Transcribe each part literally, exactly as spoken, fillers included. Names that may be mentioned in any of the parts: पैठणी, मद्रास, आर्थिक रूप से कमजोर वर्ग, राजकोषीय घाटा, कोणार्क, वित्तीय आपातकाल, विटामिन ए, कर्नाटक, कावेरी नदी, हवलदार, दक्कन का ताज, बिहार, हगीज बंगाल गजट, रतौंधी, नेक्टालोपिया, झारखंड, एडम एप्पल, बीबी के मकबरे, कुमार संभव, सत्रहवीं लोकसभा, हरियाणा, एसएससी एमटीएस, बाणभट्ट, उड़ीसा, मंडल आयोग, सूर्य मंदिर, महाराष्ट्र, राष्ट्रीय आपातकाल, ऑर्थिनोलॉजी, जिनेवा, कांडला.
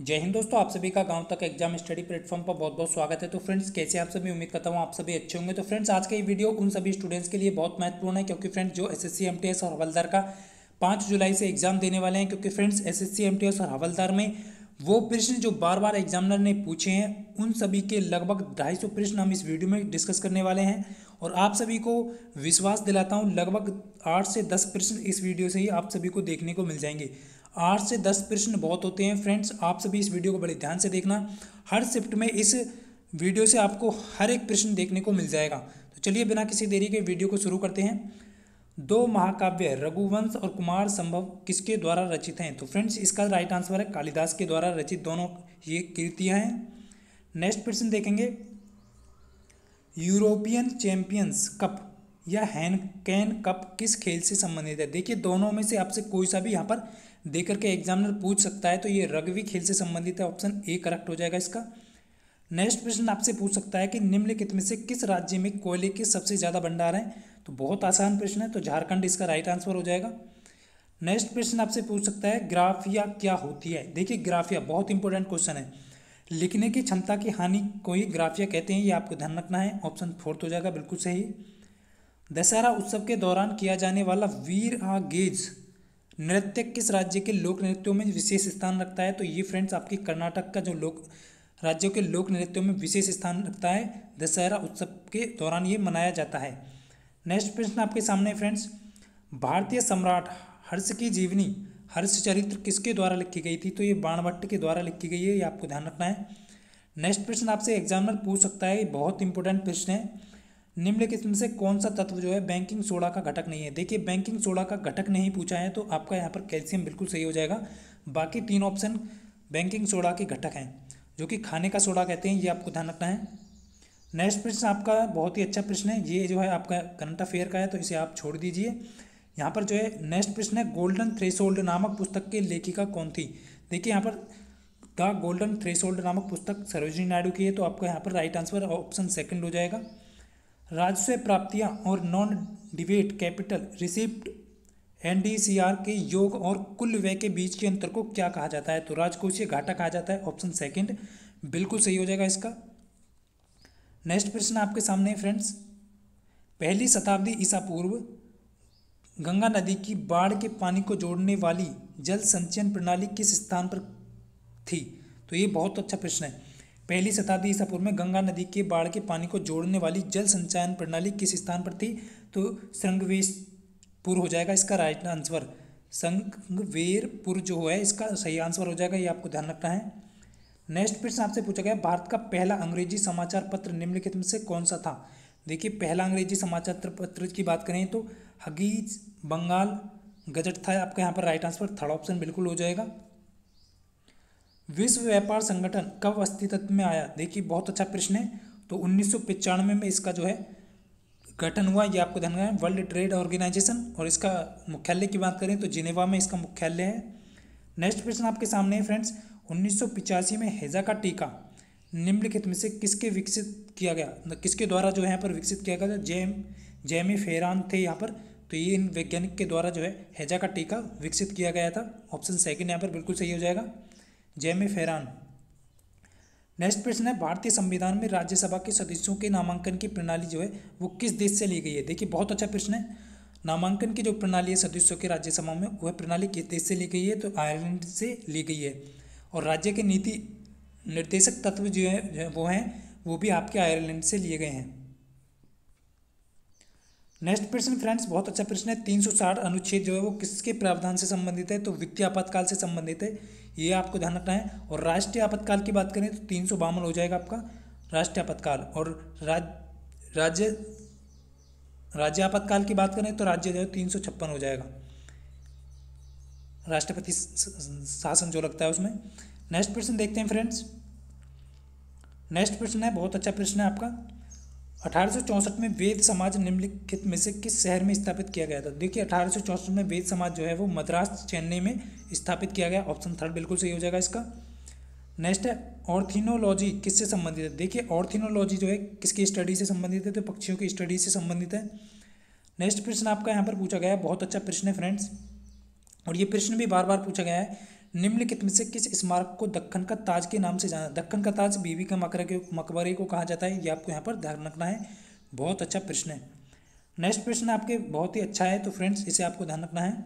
जय हिंद दोस्तों, आप सभी का गांव तक एग्जाम स्टडी प्लेटफॉर्म पर बहुत बहुत स्वागत है। तो फ्रेंड्स, कैसे आप सभी? उम्मीद करता हूँ आप सभी अच्छे होंगे। तो फ्रेंड्स, आज का ये वीडियो उन सभी स्टूडेंट्स के लिए बहुत महत्वपूर्ण है क्योंकि फ्रेंड्स जो एसएससी एमटीएस और हवलदार का पाँच जुलाई से एग्जाम देने वाले हैं, क्योंकि फ्रेंड्स एसएससी एमटीएस और हवलदार में वो प्रश्न जो बार बार एग्जामिनर ने पूछे हैं, उन सभी के लगभग ढाई सौ प्रश्न हम इस वीडियो में डिस्कस करने वाले हैं। और आप सभी को विश्वास दिलाता हूँ लगभग आठ से दस प्रश्न इस वीडियो से ही आप सभी को देखने को मिल जाएंगे। आठ से दस प्रश्न बहुत होते हैं फ्रेंड्स। आप सभी इस वीडियो को बड़े ध्यान से देखना, हर शिफ्ट में इस वीडियो से आपको हर एक प्रश्न देखने को मिल जाएगा। तो चलिए बिना किसी देरी के वीडियो को शुरू करते हैं। दो महाकाव्य रघुवंश और कुमार संभव किसके द्वारा रचित हैं? तो फ्रेंड्स इसका राइट आंसर है कालिदास के द्वारा रचित दोनों ये कृतियाँ हैं। नेक्स्ट प्रश्न देखेंगे, यूरोपियन चैम्पियंस कप या हैनकैन कप किस खेल से संबंधित है? देखिए दोनों में से आपसे कोई सा भी यहाँ पर देकर के एग्जामिनर पूछ सकता है, तो ये रग्बी खेल से संबंधित है। ऑप्शन ए करेक्ट हो जाएगा इसका। नेक्स्ट प्रश्न आपसे पूछ सकता है कि निम्नलिखित में से किस राज्य में कोयले के सबसे ज़्यादा भंडार हैं? तो बहुत आसान प्रश्न है, तो झारखंड इसका राइट आंसर हो जाएगा। नेक्स्ट प्रश्न आपसे पूछ सकता है ग्राफिया क्या होती है? देखिए ग्राफिया बहुत इंपॉर्टेंट क्वेश्चन है, लिखने की क्षमता की हानि को ही ग्राफिया कहते हैं, ये आपको ध्यान रखना है। ऑप्शन फोर्थ हो जाएगा, बिल्कुल सही। दशहरा उत्सव के दौरान किया जाने वाला वीर आगेज नृत्य किस राज्य के लोक नृत्यों में विशेष स्थान रखता है? तो ये फ्रेंड्स आपकी कर्नाटक का जो लोक राज्यों के लोक नृत्यों में विशेष स्थान रखता है। दशहरा उत्सव के दौरान ये मनाया जाता है। नेक्स्ट प्रश्न आपके सामने फ्रेंड्स, भारतीय सम्राट हर्ष की जीवनी हर्षचरित्र किसके द्वारा लिखी गई थी? तो ये बाणभट्ट के द्वारा लिखी गई है, ये आपको ध्यान रखना है। नेक्स्ट प्रश्न आपसे एग्जामिनर पूछ सकता है, बहुत इंपॉर्टेंट प्रश्न है, निम्नलिखित में से कौन सा तत्व जो है बैंकिंग सोडा का घटक नहीं है? देखिए बैंकिंग सोडा का घटक नहीं पूछा है, तो आपका यहाँ पर कैल्शियम बिल्कुल सही हो जाएगा। बाकी तीन ऑप्शन बैंकिंग सोडा के घटक हैं जो कि खाने का सोडा कहते हैं, ये आपको ध्यान रखना है। नेक्स्ट प्रश्न आपका बहुत ही अच्छा प्रश्न है, ये जो है आपका करंट अफेयर का है, तो इसे आप छोड़ दीजिए। यहाँ पर जो है नेक्स्ट प्रश्न है, गोल्डन थ्रेशोल्ड नामक पुस्तक के लेखिका कौन थी? देखिए यहाँ पर द गोल्डन थ्रेशोल्ड नामक पुस्तक सरोजिनी नायडू की है, तो आपका यहाँ पर राइट आंसर ऑप्शन सेकेंड हो जाएगा। राजस्व प्राप्तियां और नॉन डिबेट कैपिटल रिसिप्ट एनडीसीआर के योग और कुल व्यय के बीच के अंतर को क्या कहा जाता है? तो राजकोषीय घाटा कहा जाता है। ऑप्शन सेकंड बिल्कुल सही हो जाएगा इसका। नेक्स्ट प्रश्न आपके सामने है फ्रेंड्स, पहली शताब्दी ईसा पूर्व गंगा नदी की बाढ़ के पानी को जोड़ने वाली जल संचयन प्रणाली किस स्थान पर थी? तो ये बहुत अच्छा प्रश्न है, पहली शताब्दी ईसा पूर्व में गंगा नदी के बाढ़ के पानी को जोड़ने वाली जल संचयन प्रणाली किस स्थान पर थी? तो संगवेशपुर हो जाएगा इसका राइट आंसर। संगवेरपुर जो है इसका सही आंसर हो जाएगा, ये आपको ध्यान रखना है। नेक्स्ट प्रश्न आपसे पूछा गया, भारत का पहला अंग्रेजी समाचार पत्र निम्नलिखित में से कौन सा था? देखिए पहला अंग्रेजी समाचार पत्र की बात करें तो हगीज बंगाल गजट था, आपका यहाँ पर राइट आंसर थर्ड ऑप्शन बिल्कुल हो जाएगा। विश्व व्यापार संगठन कब अस्तित्व में आया? देखिए बहुत अच्छा प्रश्न है, तो उन्नीस सौ पचानवे में इसका जो है गठन हुआ, ये आपको ध्यान रखना है। वर्ल्ड ट्रेड ऑर्गेनाइजेशन, और इसका मुख्यालय की बात करें तो जिनेवा में इसका मुख्यालय है। नेक्स्ट प्रश्न आपके सामने है फ्रेंड्स, उन्नीस सौ पिचासी में हैजा का टीका निम्नलिखित में से किसके विकसित किया गया, किसके द्वारा जो है यहाँ पर विकसित किया गया? जैम जैमी फेरान थे यहाँ पर, तो ये इन वैज्ञानिक के द्वारा जो है हैजा का टीका विकसित किया गया था। ऑप्शन सेकेंड यहाँ पर बिल्कुल सही हो जाएगा, जैमी फेरान। नेक्स्ट प्रश्न है, भारतीय संविधान में राज्यसभा के सदस्यों के नामांकन की प्रणाली जो है वो किस देश से ली गई है? देखिए बहुत अच्छा प्रश्न है, नामांकन की जो प्रणाली है सदस्यों के राज्यसभा में, वह प्रणाली किस देश से ली गई है? तो आयरलैंड से ली गई है। और राज्य के नीति निर्देशक तत्व जो है वो हैं वो भी आपके आयरलैंड से लिए गए हैं। नेक्स्ट प्रश्न फ्रेंड्स बहुत अच्छा प्रश्न है, तीन सौ साठ अनुच्छेद जो है वो किसके प्रावधान से संबंधित है? तो वित्तीय आपातकाल से संबंधित है, ये आपको ध्यान रखना है। और राष्ट्रीय आपातकाल की बात करें तो तीन सौ बावन हो जाएगा आपका राष्ट्रीय आपातकाल। और राज राज्य राज्य आपातकाल की बात करें तो राज्य जो है तीन सौ छप्पन हो जाएगा, राष्ट्रपति शासन जो लगता है उसमें। नेक्स्ट प्रश्न देखते हैं फ्रेंड्स, नेक्स्ट प्रश्न है बहुत अच्छा प्रश्न है आपका, अठारह सौ चौंसठ में वेद समाज निम्नलिखित में से किस शहर में स्थापित किया गया था? देखिए अठारह सौ चौंसठ में वेद समाज जो है वो मद्रास चेन्नई में स्थापित किया गया। ऑप्शन थर्ड बिल्कुल सही हो जाएगा इसका। नेक्स्ट है, ऑर्थिनोलॉजी किससे संबंधित है? देखिए ऑर्थिनोलॉजी जो है किसकी स्टडी से संबंधित है? तो पक्षियों की स्टडी से संबंधित है। नेक्स्ट प्रश्न आपका यहाँ पर पूछा गया है, बहुत अच्छा प्रश्न है फ्रेंड्स, और ये प्रश्न भी बार बार पूछा गया है, निम्नलिखित में से किस स्मारक को दक्कन का ताज के नाम से जाना? दक्कन का ताज बीबी के मकबरे के मकबरे को कहा जाता है, ये आपको यहाँ पर ध्यान रखना है। बहुत अच्छा प्रश्न है। नेक्स्ट प्रश्न आपके बहुत ही अच्छा है, तो फ्रेंड्स इसे आपको ध्यान रखना है।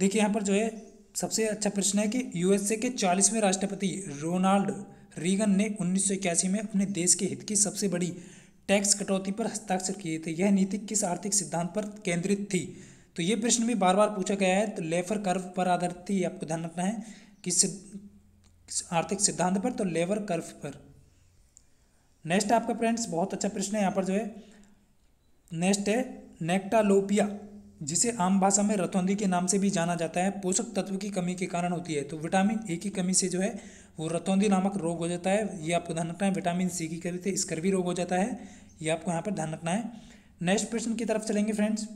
देखिए यहाँ पर जो है सबसे अच्छा प्रश्न है कि यूएसए के चालीसवें राष्ट्रपति रोनाल्ड रीगन ने उन्नीस सौ इक्यासी में अपने देश के हित की सबसे बड़ी टैक्स कटौती पर हस्ताक्षर किए थे। यह नीति किस आर्थिक सिद्धांत पर केंद्रित थी? तो ये प्रश्न भी बार बार पूछा गया है, तो लेबर कर्व पर आधारित थी, आपको ध्यान रखना है किस आर्थिक सिद्धांत पर, तो लेबर कर्व पर। नेक्स्ट आपका फ्रेंड्स बहुत अच्छा प्रश्न है यहाँ पर जो है। नेक्स्ट है नेक्टालोपिया, जिसे आम भाषा में रतौंधी के नाम से भी जाना जाता है, पोषक तत्व की कमी के कारण होती है। तो विटामिन ए की कमी से जो है वो रतौंधी नामक रोग हो जाता है, ये आपको ध्यान रखना है। विटामिन सी की कमी से इसकर भी रोग हो जाता है, ये आपको यहाँ पर ध्यान रखना है। नेक्स्ट प्रश्न की तरफ चलेंगे फ्रेंड्स।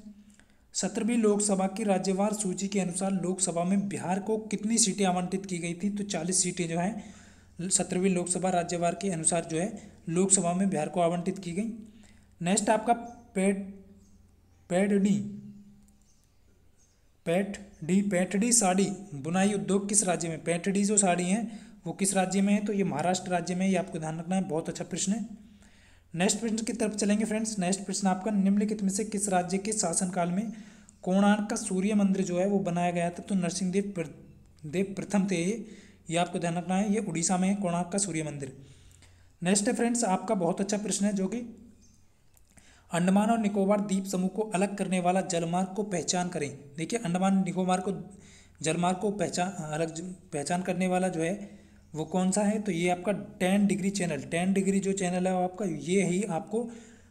सत्रहवीं लोकसभा की राज्यवार सूची के अनुसार लोकसभा में बिहार को कितनी सीटें आवंटित की गई थी? तो चालीस सीटें जो हैं सत्रहवीं लोकसभा राज्यवार के अनुसार जो है लोकसभा में बिहार को आवंटित की गई। नेक्स्ट आपका पैठ पैठणी पैठणी पैठणी साड़ी बुनाई उद्योग किस राज्य में? पैठणी जो साड़ी है वो किस राज्य में है? तो ये महाराष्ट्र राज्य में, ये आपको ध्यान रखना है। बहुत अच्छा प्रश्न है। नेक्स्ट प्रश्न की तरफ चलेंगे फ्रेंड्स। नेक्स्ट प्रश्न आपका निम्नलिखित में से किस राज्य के शासनकाल में कोणार्क का सूर्य मंदिर जो है वो बनाया गया था? तो नरसिंह देव प्र, देव प्रथम थे ये, ये आपको ध्यान रखना है। ये उड़ीसा में है कोणार्क का सूर्य मंदिर। नेक्स्ट है फ्रेंड्स आपका बहुत अच्छा प्रश्न है, जो कि अंडमान और निकोबार द्वीप समूह को अलग करने वाला जलमार्ग को पहचान करें। देखिए अंडमान निकोबार को जलमार्ग को पहचान अलग पहचान करने वाला जो है वो कौन सा है? तो ये आपका ten degree channel ten degree जो चैनल है वो आपका ये ही आपको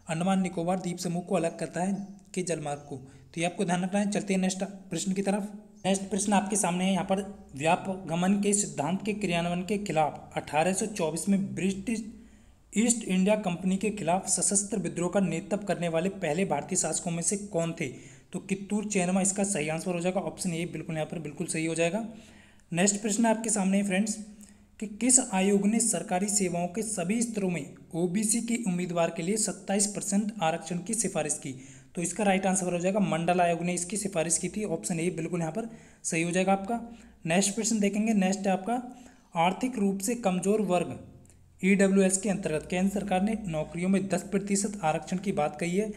अंडमान निकोबार द्वीप समूह को अलग करता है के जलमार्ग को, तो ये आपको ध्यान रखना है। चलते हैं नेक्स्ट प्रश्न की तरफ। नेक्स्ट प्रश्न आपके सामने है यहाँ पर व्यापगमन के सिद्धांत के क्रियान्वयन के खिलाफ अठारह सौ चौबीस में ब्रिटिश ईस्ट इंडिया कंपनी के खिलाफ सशस्त्र विद्रोह का नेतृत्व करने वाले पहले भारतीय शासकों में से कौन थे? तो कित्तूर चेरमा इसका सही आंसर हो जाएगा, ऑप्शन ए बिल्कुल यहाँ पर बिल्कुल सही हो जाएगा। नेक्स्ट प्रश्न आपके सामने है फ्रेंड्स कि किस आयोग ने सरकारी सेवाओं के सभी स्तरों में ओबीसी के उम्मीदवार के लिए सत्ताईस परसेंट आरक्षण की सिफारिश की? तो इसका राइट आंसर हो जाएगा मंडल आयोग ने इसकी सिफारिश की थी, ऑप्शन ए बिल्कुल यहाँ पर सही हो जाएगा आपका। नेक्स्ट प्रश्न देखेंगे। नेक्स्ट है आपका आर्थिक रूप से कमजोर वर्ग ईडब्ल्यूएस के अंतर्गत केंद्र सरकार ने नौकरियों में दस प्रतिशत आरक्षण की बात कही है,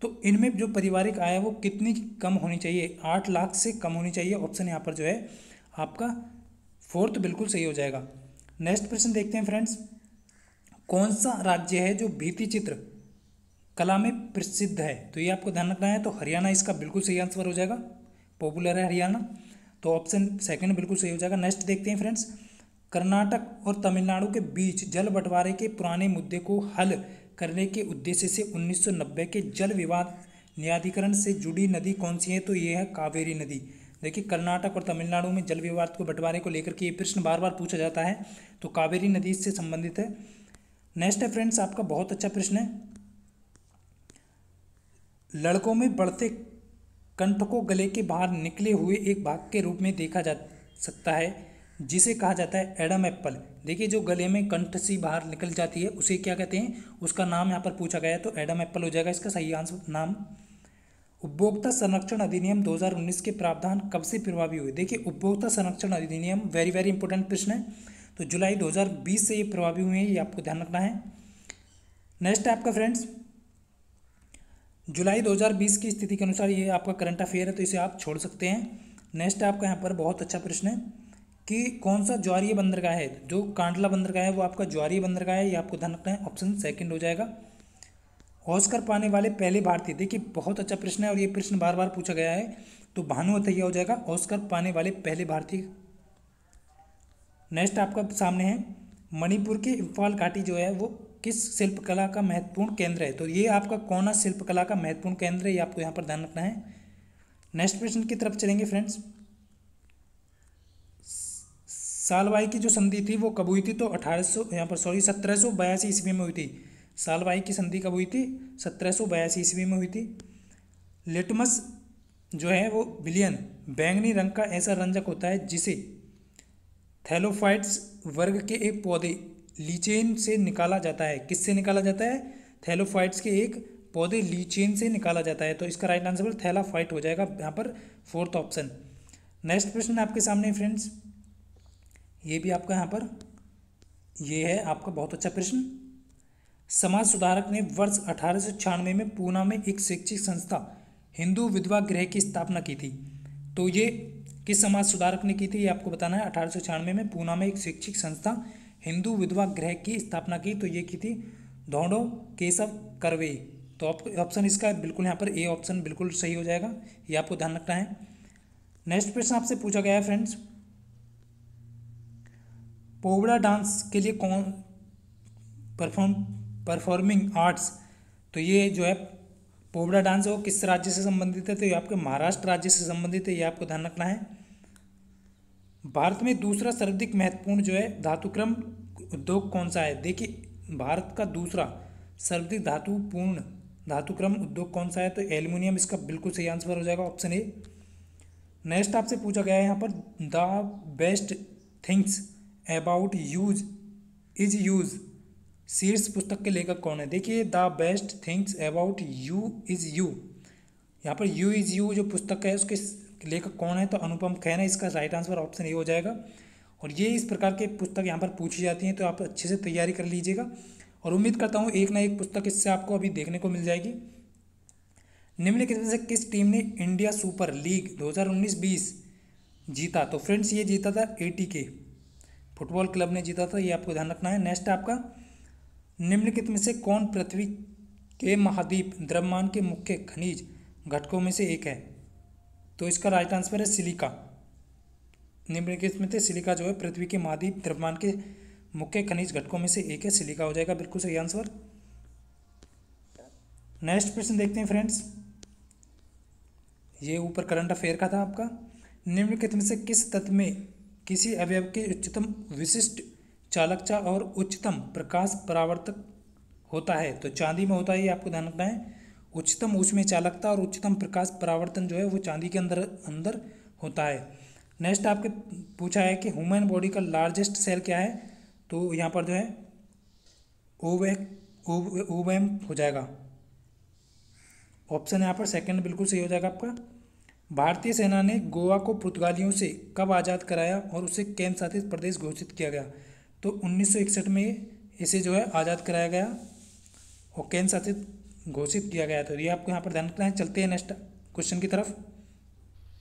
तो इनमें जो पारिवारिक आय है वो कितनी कम होनी चाहिए? आठ लाख से कम होनी चाहिए, ऑप्शन यहाँ पर जो है आपका फोर्थ बिल्कुल सही हो जाएगा। नेक्स्ट प्रश्न देखते हैं फ्रेंड्स। कौन सा राज्य है जो भित्ति चित्र कला में प्रसिद्ध है? तो ये आपको ध्यान रखना है। तो हरियाणा इसका बिल्कुल सही आंसर हो जाएगा, पॉपुलर है हरियाणा, तो ऑप्शन सेकंड बिल्कुल सही हो जाएगा। नेक्स्ट देखते हैं फ्रेंड्स। कर्नाटक और तमिलनाडु के बीच जल बंटवारे के पुराने मुद्दे को हल करने के उद्देश्य से उन्नीस सौ नब्बे के जल विवाद न्यायाधिकरण से जुड़ी नदी कौन सी है? तो ये है कावेरी नदी। देखिए कर्नाटक और तमिलनाडु में जल विवाद को बंटवारे को लेकर के ये प्रश्न बार बार पूछा जाता है, तो कावेरी नदी से संबंधित है। नेक्स्ट है फ्रेंड्स आपका बहुत अच्छा प्रश्न है। लड़कों में बढ़ते कंठ को गले के बाहर निकले हुए एक भाग के रूप में देखा जा सकता है, जिसे कहा जाता है एडम एप्पल। देखिए जो गले में कंठ सी बाहर निकल जाती है उसे क्या कहते हैं, उसका नाम यहाँ पर पूछा गया है, तो एडम एप्पल हो जाएगा इसका सही आंसर नाम। उपभोक्ता संरक्षण अधिनियम दो हज़ार उन्नीस के प्रावधान कब से प्रभावी हुए? देखिए उपभोक्ता संरक्षण अधिनियम वेरी वेरी इंपॉर्टेंट प्रश्न है, तो जुलाई दो हज़ार बीस से ये प्रभावी हुए हैं, ये आपको ध्यान रखना है। नेक्स्ट है आपका फ्रेंड्स जुलाई दो हज़ार बीस की स्थिति के अनुसार, ये आपका करंट अफेयर है, तो इसे आप छोड़ सकते हैं। नेक्स्ट है आपका यहाँ पर बहुत अच्छा प्रश्न है कि कौन सा ज्वारीय बंदरगाह है? जो कांडला बंदरगाह है वो आपका ज्वारीय बंदरगाह है, ये आपको ध्यान रखना है, ऑप्शन सेकेंड हो जाएगा। ऑस्कर पाने वाले पहले भारतीय, देखिए बहुत अच्छा प्रश्न है और ये प्रश्न बार बार पूछा गया है, तो भानु अथैया हो जाएगा ऑस्कर पाने वाले पहले भारतीय। नेक्स्ट आपका सामने है मणिपुर की इम्फाल घाटी जो है वो किस शिल्पकला का महत्वपूर्ण केंद्र है? तो ये आपका कोना शिल्पकला का महत्वपूर्ण केंद्र है, ये आपको यहाँ पर ध्यान रखना है। नेक्स्ट प्रश्न की तरफ चलेंगे फ्रेंड्स। सालवाई की जो संधि थी वो कब हुई थी? तो अठारह सौ यहाँ पर सॉरी सत्रह सौ बयासी ईस्वी में हुई थी। सालवाई की संधि कब हुई थी? सत्रह सौ बयासी ईस्वी में हुई थी। लिटमस जो है वो बिलियन बैंगनी रंग का ऐसा रंजक होता है जिसे थैलोफाइट्स वर्ग के एक पौधे लीचेन से निकाला जाता है। किससे निकाला जाता है? थैलोफाइट्स के एक पौधे लीचेन से निकाला जाता है, तो इसका राइट आंसर थैलाफाइट हो जाएगा यहाँ पर फोर्थ ऑप्शन। नेक्स्ट प्रश्न आपके सामने फ्रेंड्स ये भी आपका यहाँ पर ये है आपका बहुत अच्छा प्रश्न। समाज सुधारक ने वर्ष अठारह सौ छियानवे में पूना में एक शैक्षिक संस्था हिंदू विधवा गृह की स्थापना की थी। तो ये किस समाज सुधारक ने की थी ये आपको बताना है। अठारह सौ छियानवे में पूना में एक शैक्षिक संस्था हिंदू विधवा गृह की स्थापना की, तो ये की थी धोंडो केशव करवे। तो ऑप्शन इसका बिल्कुल यहाँ पर ए ऑप्शन बिल्कुल सही हो जाएगा, ये आपको ध्यान रखना है। नेक्स्ट प्रश्न आपसे पूछा गया है फ्रेंड्स, पोवड़ा डांस के लिए कौन परफॉर्म परफॉर्मिंग आर्ट्स, तो ये जो है पोवड़ा डांस है वो किस राज्य से संबंधित है, तो ये आपके महाराष्ट्र राज्य से संबंधित है, ये आपको ध्यान रखना है। भारत में दूसरा सर्वाधिक महत्वपूर्ण जो है धातुक्रम उद्योग कौन सा है, देखिए भारत का दूसरा सर्वाधिक धातुपूर्ण धातुक्रम उद्योग कौन सा है, तो एल्युमिनियम इसका बिल्कुल सही आंसर हो जाएगा ऑप्शन ए। नेक्स्ट आपसे पूछा गया है यहाँ पर the best things about you is you शीर्ष पुस्तक के लेखक कौन है, देखिए the best things about you is you, यहाँ पर यू इज़ यू जो पुस्तक है उसके लेखक कौन है, तो अनुपम खेर है, इसका राइट आंसर ऑप्शन ए हो जाएगा। और ये इस प्रकार के पुस्तक यहाँ पर पूछी जाती हैं, तो आप अच्छे से तैयारी कर लीजिएगा और उम्मीद करता हूँ एक ना एक पुस्तक इससे आपको अभी देखने को मिल जाएगी। निम्नलिखित में से किस टीम ने इंडिया सुपर लीग दो हज़ार उन्नीस बीस जीता, तो फ्रेंड्स ये जीता था A T K football club ने जीता था, ये आपको ध्यान रखना है। नेक्स्ट आपका निम्नलिखित में से कौन पृथ्वी के महाद्वीप द्रव्यमान के मुख्य खनिज घटकों में से एक है, तो इसका राइट आंसर है सिलिका। निम्नलिखित में से सिलिका जो है पृथ्वी के महाद्वीप द्रव्यमान के मुख्य खनिज घटकों में से एक है, सिलिका हो जाएगा बिल्कुल सही आंसर। नेक्स्ट प्रश्न देखते हैं फ्रेंड्स, ये ऊपर करंट अफेयर का था आपका। निम्नलिखित में से किस तत्व में किसी अवयव के उच्चतम विशिष्ट चालकता और उच्चतम प्रकाश परावर्तक होता है, तो चांदी में होता है, ये आपको ध्यान रखना है। उच्चतम उसमें चालकता और उच्चतम प्रकाश परावर्तन जो है वो चांदी के अंदर अंदर होता है। नेक्स्ट आपके पूछा है कि ह्यूमन बॉडी का लार्जेस्ट सेल क्या है, तो यहाँ पर जो है ओवम ओवम हो जाएगा ऑप्शन यहाँ पर सेकंड बिल्कुल सही हो जाएगा आपका। भारतीय सेना ने गोवा को पुर्तगालियों से कब आज़ाद कराया और उसे केंद्र शासित प्रदेश घोषित किया गया, तो उन्नीस सौ इकसठ में इसे जो है आज़ाद कराया गया और केंद्र शासित घोषित किया गया, तो ये आपको यहाँ पर ध्यान रखना है। चलते हैं नेक्स्ट क्वेश्चन की तरफ।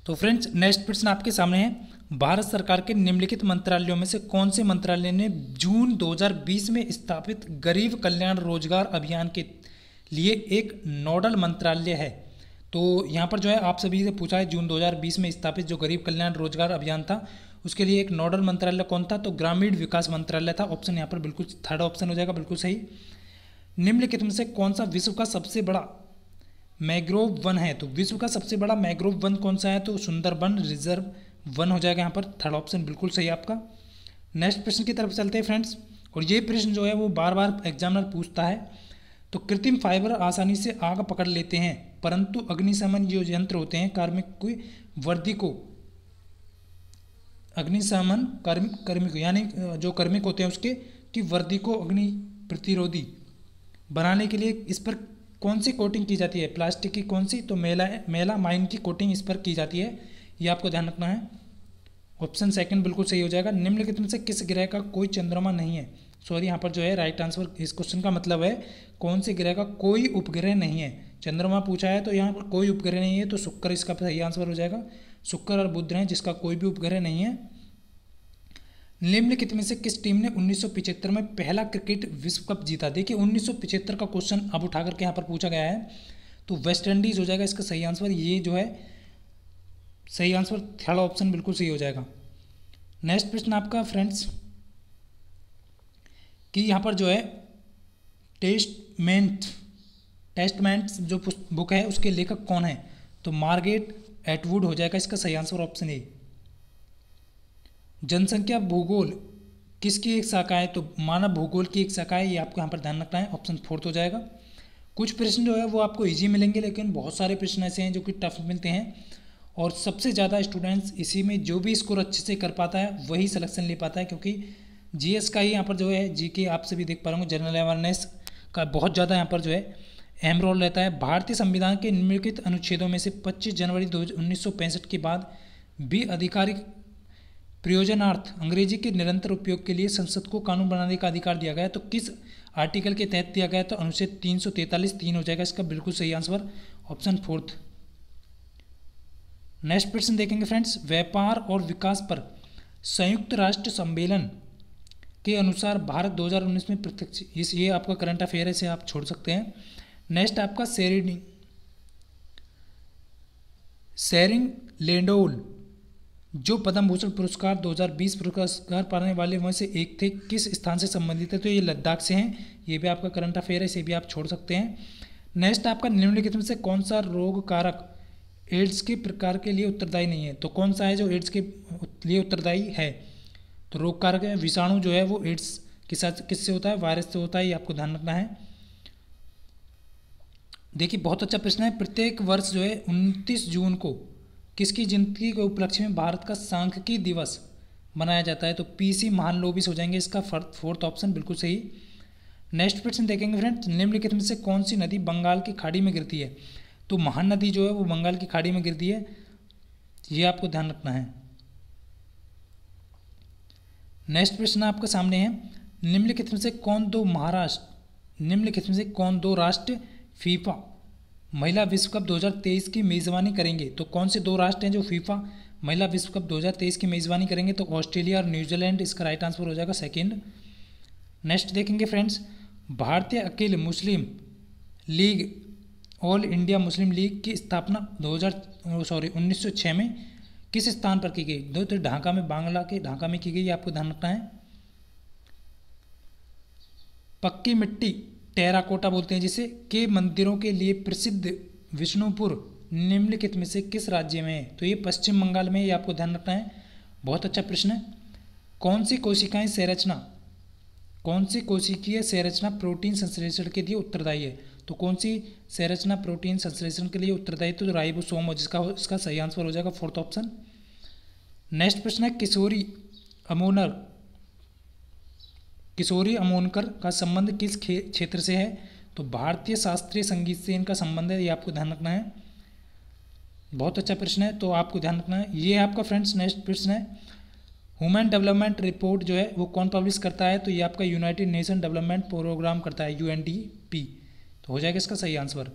तो फ्रेंड्स नेक्स्ट प्रश्न आपके सामने है, भारत सरकार के निम्नलिखित मंत्रालयों में से कौन से मंत्रालय ने जून दो हज़ार बीस में स्थापित गरीब कल्याण रोजगार अभियान के लिए एक नोडल मंत्रालय है, तो यहाँ पर जो है आप सभी से पूछा है जून दो हज़ार बीस में स्थापित जो गरीब कल्याण रोजगार अभियान था उसके लिए एक नोडल मंत्रालय कौन था, तो ग्रामीण विकास मंत्रालय था। ऑप्शन यहाँ पर बिल्कुल थर्ड ऑप्शन हो जाएगा बिल्कुल सही। निम्नलिखित में से कौन सा विश्व का सबसे बड़ा मैग्रोव वन है, तो विश्व का सबसे बड़ा मैग्रोव वन कौन सा है, तो सुंदरबन रिजर्व वन हो जाएगा यहाँ पर थर्ड ऑप्शन बिल्कुल सही आपका। नेक्स्ट प्रश्न की तरफ चलते हैं फ्रेंड्स, और ये प्रश्न जो है वो बार बार एग्जामिनर पूछता है। तो कृत्रिम फाइबर आसानी से आग पकड़ लेते हैं, परंतु अग्निशमन जो यंत्र होते हैं कार्मिक की वर्दी को अग्निशमन कार्मिक कार्मिक यानी जो कार्मिक होते हैं उसके की वर्दी को अग्नि प्रतिरोधी बनाने के लिए इस पर कौन सी कोटिंग की जाती है, प्लास्टिक की कौन सी, तो मेला मेला माइन की कोटिंग इस पर की जाती है, ये आपको ध्यान रखना है। ऑप्शन सेकंड बिल्कुल सही हो जाएगा। निम्नलिखित में से किस ग्रह का कोई चंद्रमा नहीं है, सॉरी यहाँ पर जो है राइट आंसर इस क्वेश्चन का मतलब है कौन से ग्रह का कोई उपग्रह नहीं है, चंद्रमा पूछा है तो यहाँ पर कोई उपग्रह नहीं है, तो शुक्र इसका सही आंसर हो जाएगा। शुक्र और बुध हैं जिसका कोई भी उपग्रह नहीं है। निम्नलिखित में से किस टीम ने उन्नीस सौ पिचहत्तर में पहला क्रिकेट विश्व कप जीता, देखिए उन्नीस सौ पिचहत्तर का क्वेश्चन अब उठा करके यहाँ पर पूछा गया है, तो वेस्ट इंडीज़ हो जाएगा इसका सही आंसर, ये जो है सही आंसर थर्ड ऑप्शन बिल्कुल सही हो जाएगा। नेक्स्ट प्रश्न आपका फ्रेंड्स कि यहाँ पर जो है टेस्टमेंट टेस्टमेंट जो बुक है उसके लेखक कौन है, तो मार्गरेट एटवुड हो जाएगा इसका सही आंसर ऑप्शन ए। जनसंख्या भूगोल किसकी एक शाखा है, तो मानव भूगोल की एक शाखा है, ये आपको यहाँ पर ध्यान रखना है ऑप्शन फोर्थ हो जाएगा। कुछ प्रश्न जो है वो आपको ईजी मिलेंगे, लेकिन बहुत सारे प्रश्न ऐसे हैं जो कि टफ मिलते हैं और सबसे ज़्यादा स्टूडेंट्स इसी में जो भी स्कोर अच्छे से कर पाता है वही सिलेक्शन ले पाता है, क्योंकि जीएस का ही यहाँ पर जो है जीके आप सभी देख पा रहे हो जनरल अवेयरनेस का बहुत ज़्यादा यहाँ पर जो है अहम रोल रहता है। भारतीय संविधान के निम्नलिखित अनुच्छेदों में से पच्चीस जनवरी उन्नीस सौ पैंसठ के बाद भी आधिकारिक प्रयोजनार्थ अंग्रेजी के निरंतर उपयोग के लिए संसद को कानून बनाने का अधिकार दिया गया, तो किस आर्टिकल के तहत दिया गया, तो अनुच्छेद तीन सौ तैंतालीस तीन हो जाएगा इसका बिल्कुल सही आंसर ऑप्शन फोर्थ। नेक्स्ट प्रश्न देखेंगे फ्रेंड्स, व्यापार और विकास पर संयुक्त राष्ट्र सम्मेलन के अनुसार भारत दो हज़ार उन्नीस में प्रत्यक्ष, इस ये आपका करंट अफेयर है, इसे आप छोड़ सकते हैं। नेक्स्ट आपका शेरिंग शेरिंग लेंडोल जो पद्म भूषण पुरस्कार दो हज़ार बीस पुरस्कार पाने वाले में से एक थे, किस स्थान से संबंधित है, तो ये लद्दाख से हैं। ये भी आपका करंट अफेयर है, इसे भी आप छोड़ सकते हैं। नेक्स्ट आपका निम्नलिखित में से कौन सा रोग कारक एड्स के प्रकार के लिए उत्तरदायी नहीं है, तो कौन सा है जो एड्स के लिए उत्तरदायी है, तो रोग कारक विषाणु जो है वो एड्स के साथ किससे होता है, वायरस से होता है, ये आपको ध्यान रखना है। देखिए बहुत अच्छा प्रश्न है, प्रत्येक वर्ष जो है उनतीस जून को किसकी जयंती के उपलक्ष्य में भारत का सांख्यिकी दिवस मनाया जाता है, तो पीसी महान लोबिस हो जाएंगे इसका फोर्थ ऑप्शन बिल्कुल सही। नेक्स्ट प्रश्न देखेंगे फ्रेंड्स, निम्नलिखित में से कौन सी नदी बंगाल की खाड़ी में गिरती है, तो महान नदी जो है वो बंगाल की खाड़ी में गिरती है, ये आपको ध्यान रखना है। नेक्स्ट प्रश्न आपके सामने है, निम्नलिखित में से कौन दो महाराष्ट्र निम्नलिखित में से कौन दो राष्ट्र फीफा महिला विश्व कप दो हज़ार तेईस की मेज़बानी करेंगे, तो कौन से दो राष्ट्र हैं जो फीफा महिला विश्व कप दो हज़ार तेईस की मेज़बानी करेंगे, तो ऑस्ट्रेलिया और न्यूजीलैंड इसका राइट आंसर हो जाएगा सेकेंड। नेक्स्ट देखेंगे फ्रेंड्स, भारतीय अखिल Muslim league all India Muslim league की स्थापना दो हज़ार सॉरी उन्नीस सौ छह में किस स्थान पर की गई, दो तो ढाका में बांग्ला के ढाका में की गई, आपको ध्यान रखना है। पक्की मिट्टी टेराकोटा बोलते हैं जिसे, के मंदिरों के लिए प्रसिद्ध विष्णुपुर निम्नलिखित में से किस राज्य में है, तो ये पश्चिम बंगाल में, ये आपको ध्यान रखना है। बहुत अच्छा प्रश्न है, कौन सी कोशिकाएं संरचना कौन सी कोशिकीय संरचना प्रोटीन संश्लेषण के लिए उत्तरदायी है, तो कौन सी संरचना प्रोटीन संश्लेषण के लिए उत्तरदायी, तो राइबोसोम जिसका इसका सही आंसर हो जाएगा फोर्थ ऑप्शन। नेक्स्ट प्रश्न है, किशोरी अमोनकर किशोरी अमोनकर का संबंध किस क्षेत्र से है, तो भारतीय शास्त्रीय संगीत से इनका संबंध है, ये आपको ध्यान रखना है। बहुत अच्छा प्रश्न है, तो आपको ध्यान रखना है ये आपका फ्रेंड्स। नेक्स्ट प्रश्न है, ह्यूमन डेवलपमेंट रिपोर्ट जो है वो कौन पब्लिश करता है, तो ये आपका यूनाइटेड नेशन डेवलपमेंट प्रोग्राम करता है, यू एन डी पी, तो हो जाएगा इसका सही आंसर।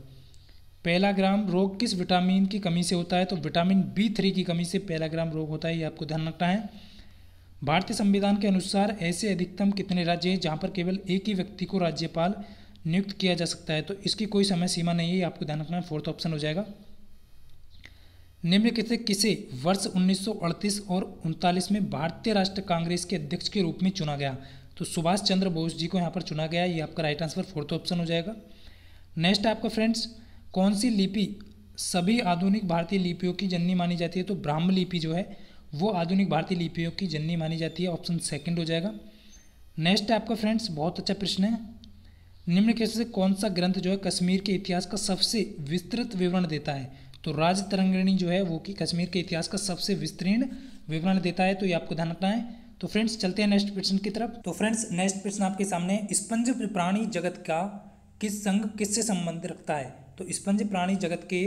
पैलाग्राम रोग किस विटामिन की कमी से होता है, तो विटामिन बी थ्री की कमी से पैलाग्राम रोग होता है, ये आपको ध्यान रखना है। भारतीय संविधान के अनुसार ऐसे अधिकतम कितने राज्य हैं जहाँ पर केवल एक ही व्यक्ति को राज्यपाल नियुक्त किया जा सकता है, तो इसकी कोई समय सीमा नहीं है, ये आपको ध्यान रखना है, फोर्थ ऑप्शन हो जाएगा। निम्नलिखित से किसे वर्ष उन्नीस सौ अड़तीस और उनतालीस में भारतीय राष्ट्रीय कांग्रेस के अध्यक्ष के रूप में चुना गया, तो सुभाष चंद्र बोस जी को यहाँ पर चुना गया, ये आपका राइट आंसर फोर्थ ऑप्शन हो जाएगा। नेक्स्ट आपका फ्रेंड्स, कौन सी लिपि सभी आधुनिक भारतीय लिपियों की जननी मानी जाती है, तो ब्राह्म लिपि जो है वो आधुनिक भारतीय लिपियों की जननी मानी जाती है, ऑप्शन सेकंड हो जाएगा। नेक्स्ट आपका फ्रेंड्स, बहुत अच्छा प्रश्न है, निम्नलिखित से कौन सा ग्रंथ जो है कश्मीर के इतिहास का सबसे विस्तृत विवरण देता है, तो राज तरंगिणी जो है वो कि कश्मीर के इतिहास का सबसे विस्तृत विवरण देता है, तो ये आपको ध्यान रखना है। तो फ्रेंड्स चलते हैं नेक्स्ट प्रश्न की तरफ। तो फ्रेंड्स नेक्स्ट प्रश्न आपके सामने, स्पंज प्राणी जगत का किस संघ किससे संबंध रखता है, तो स्पंज प्राणी जगत के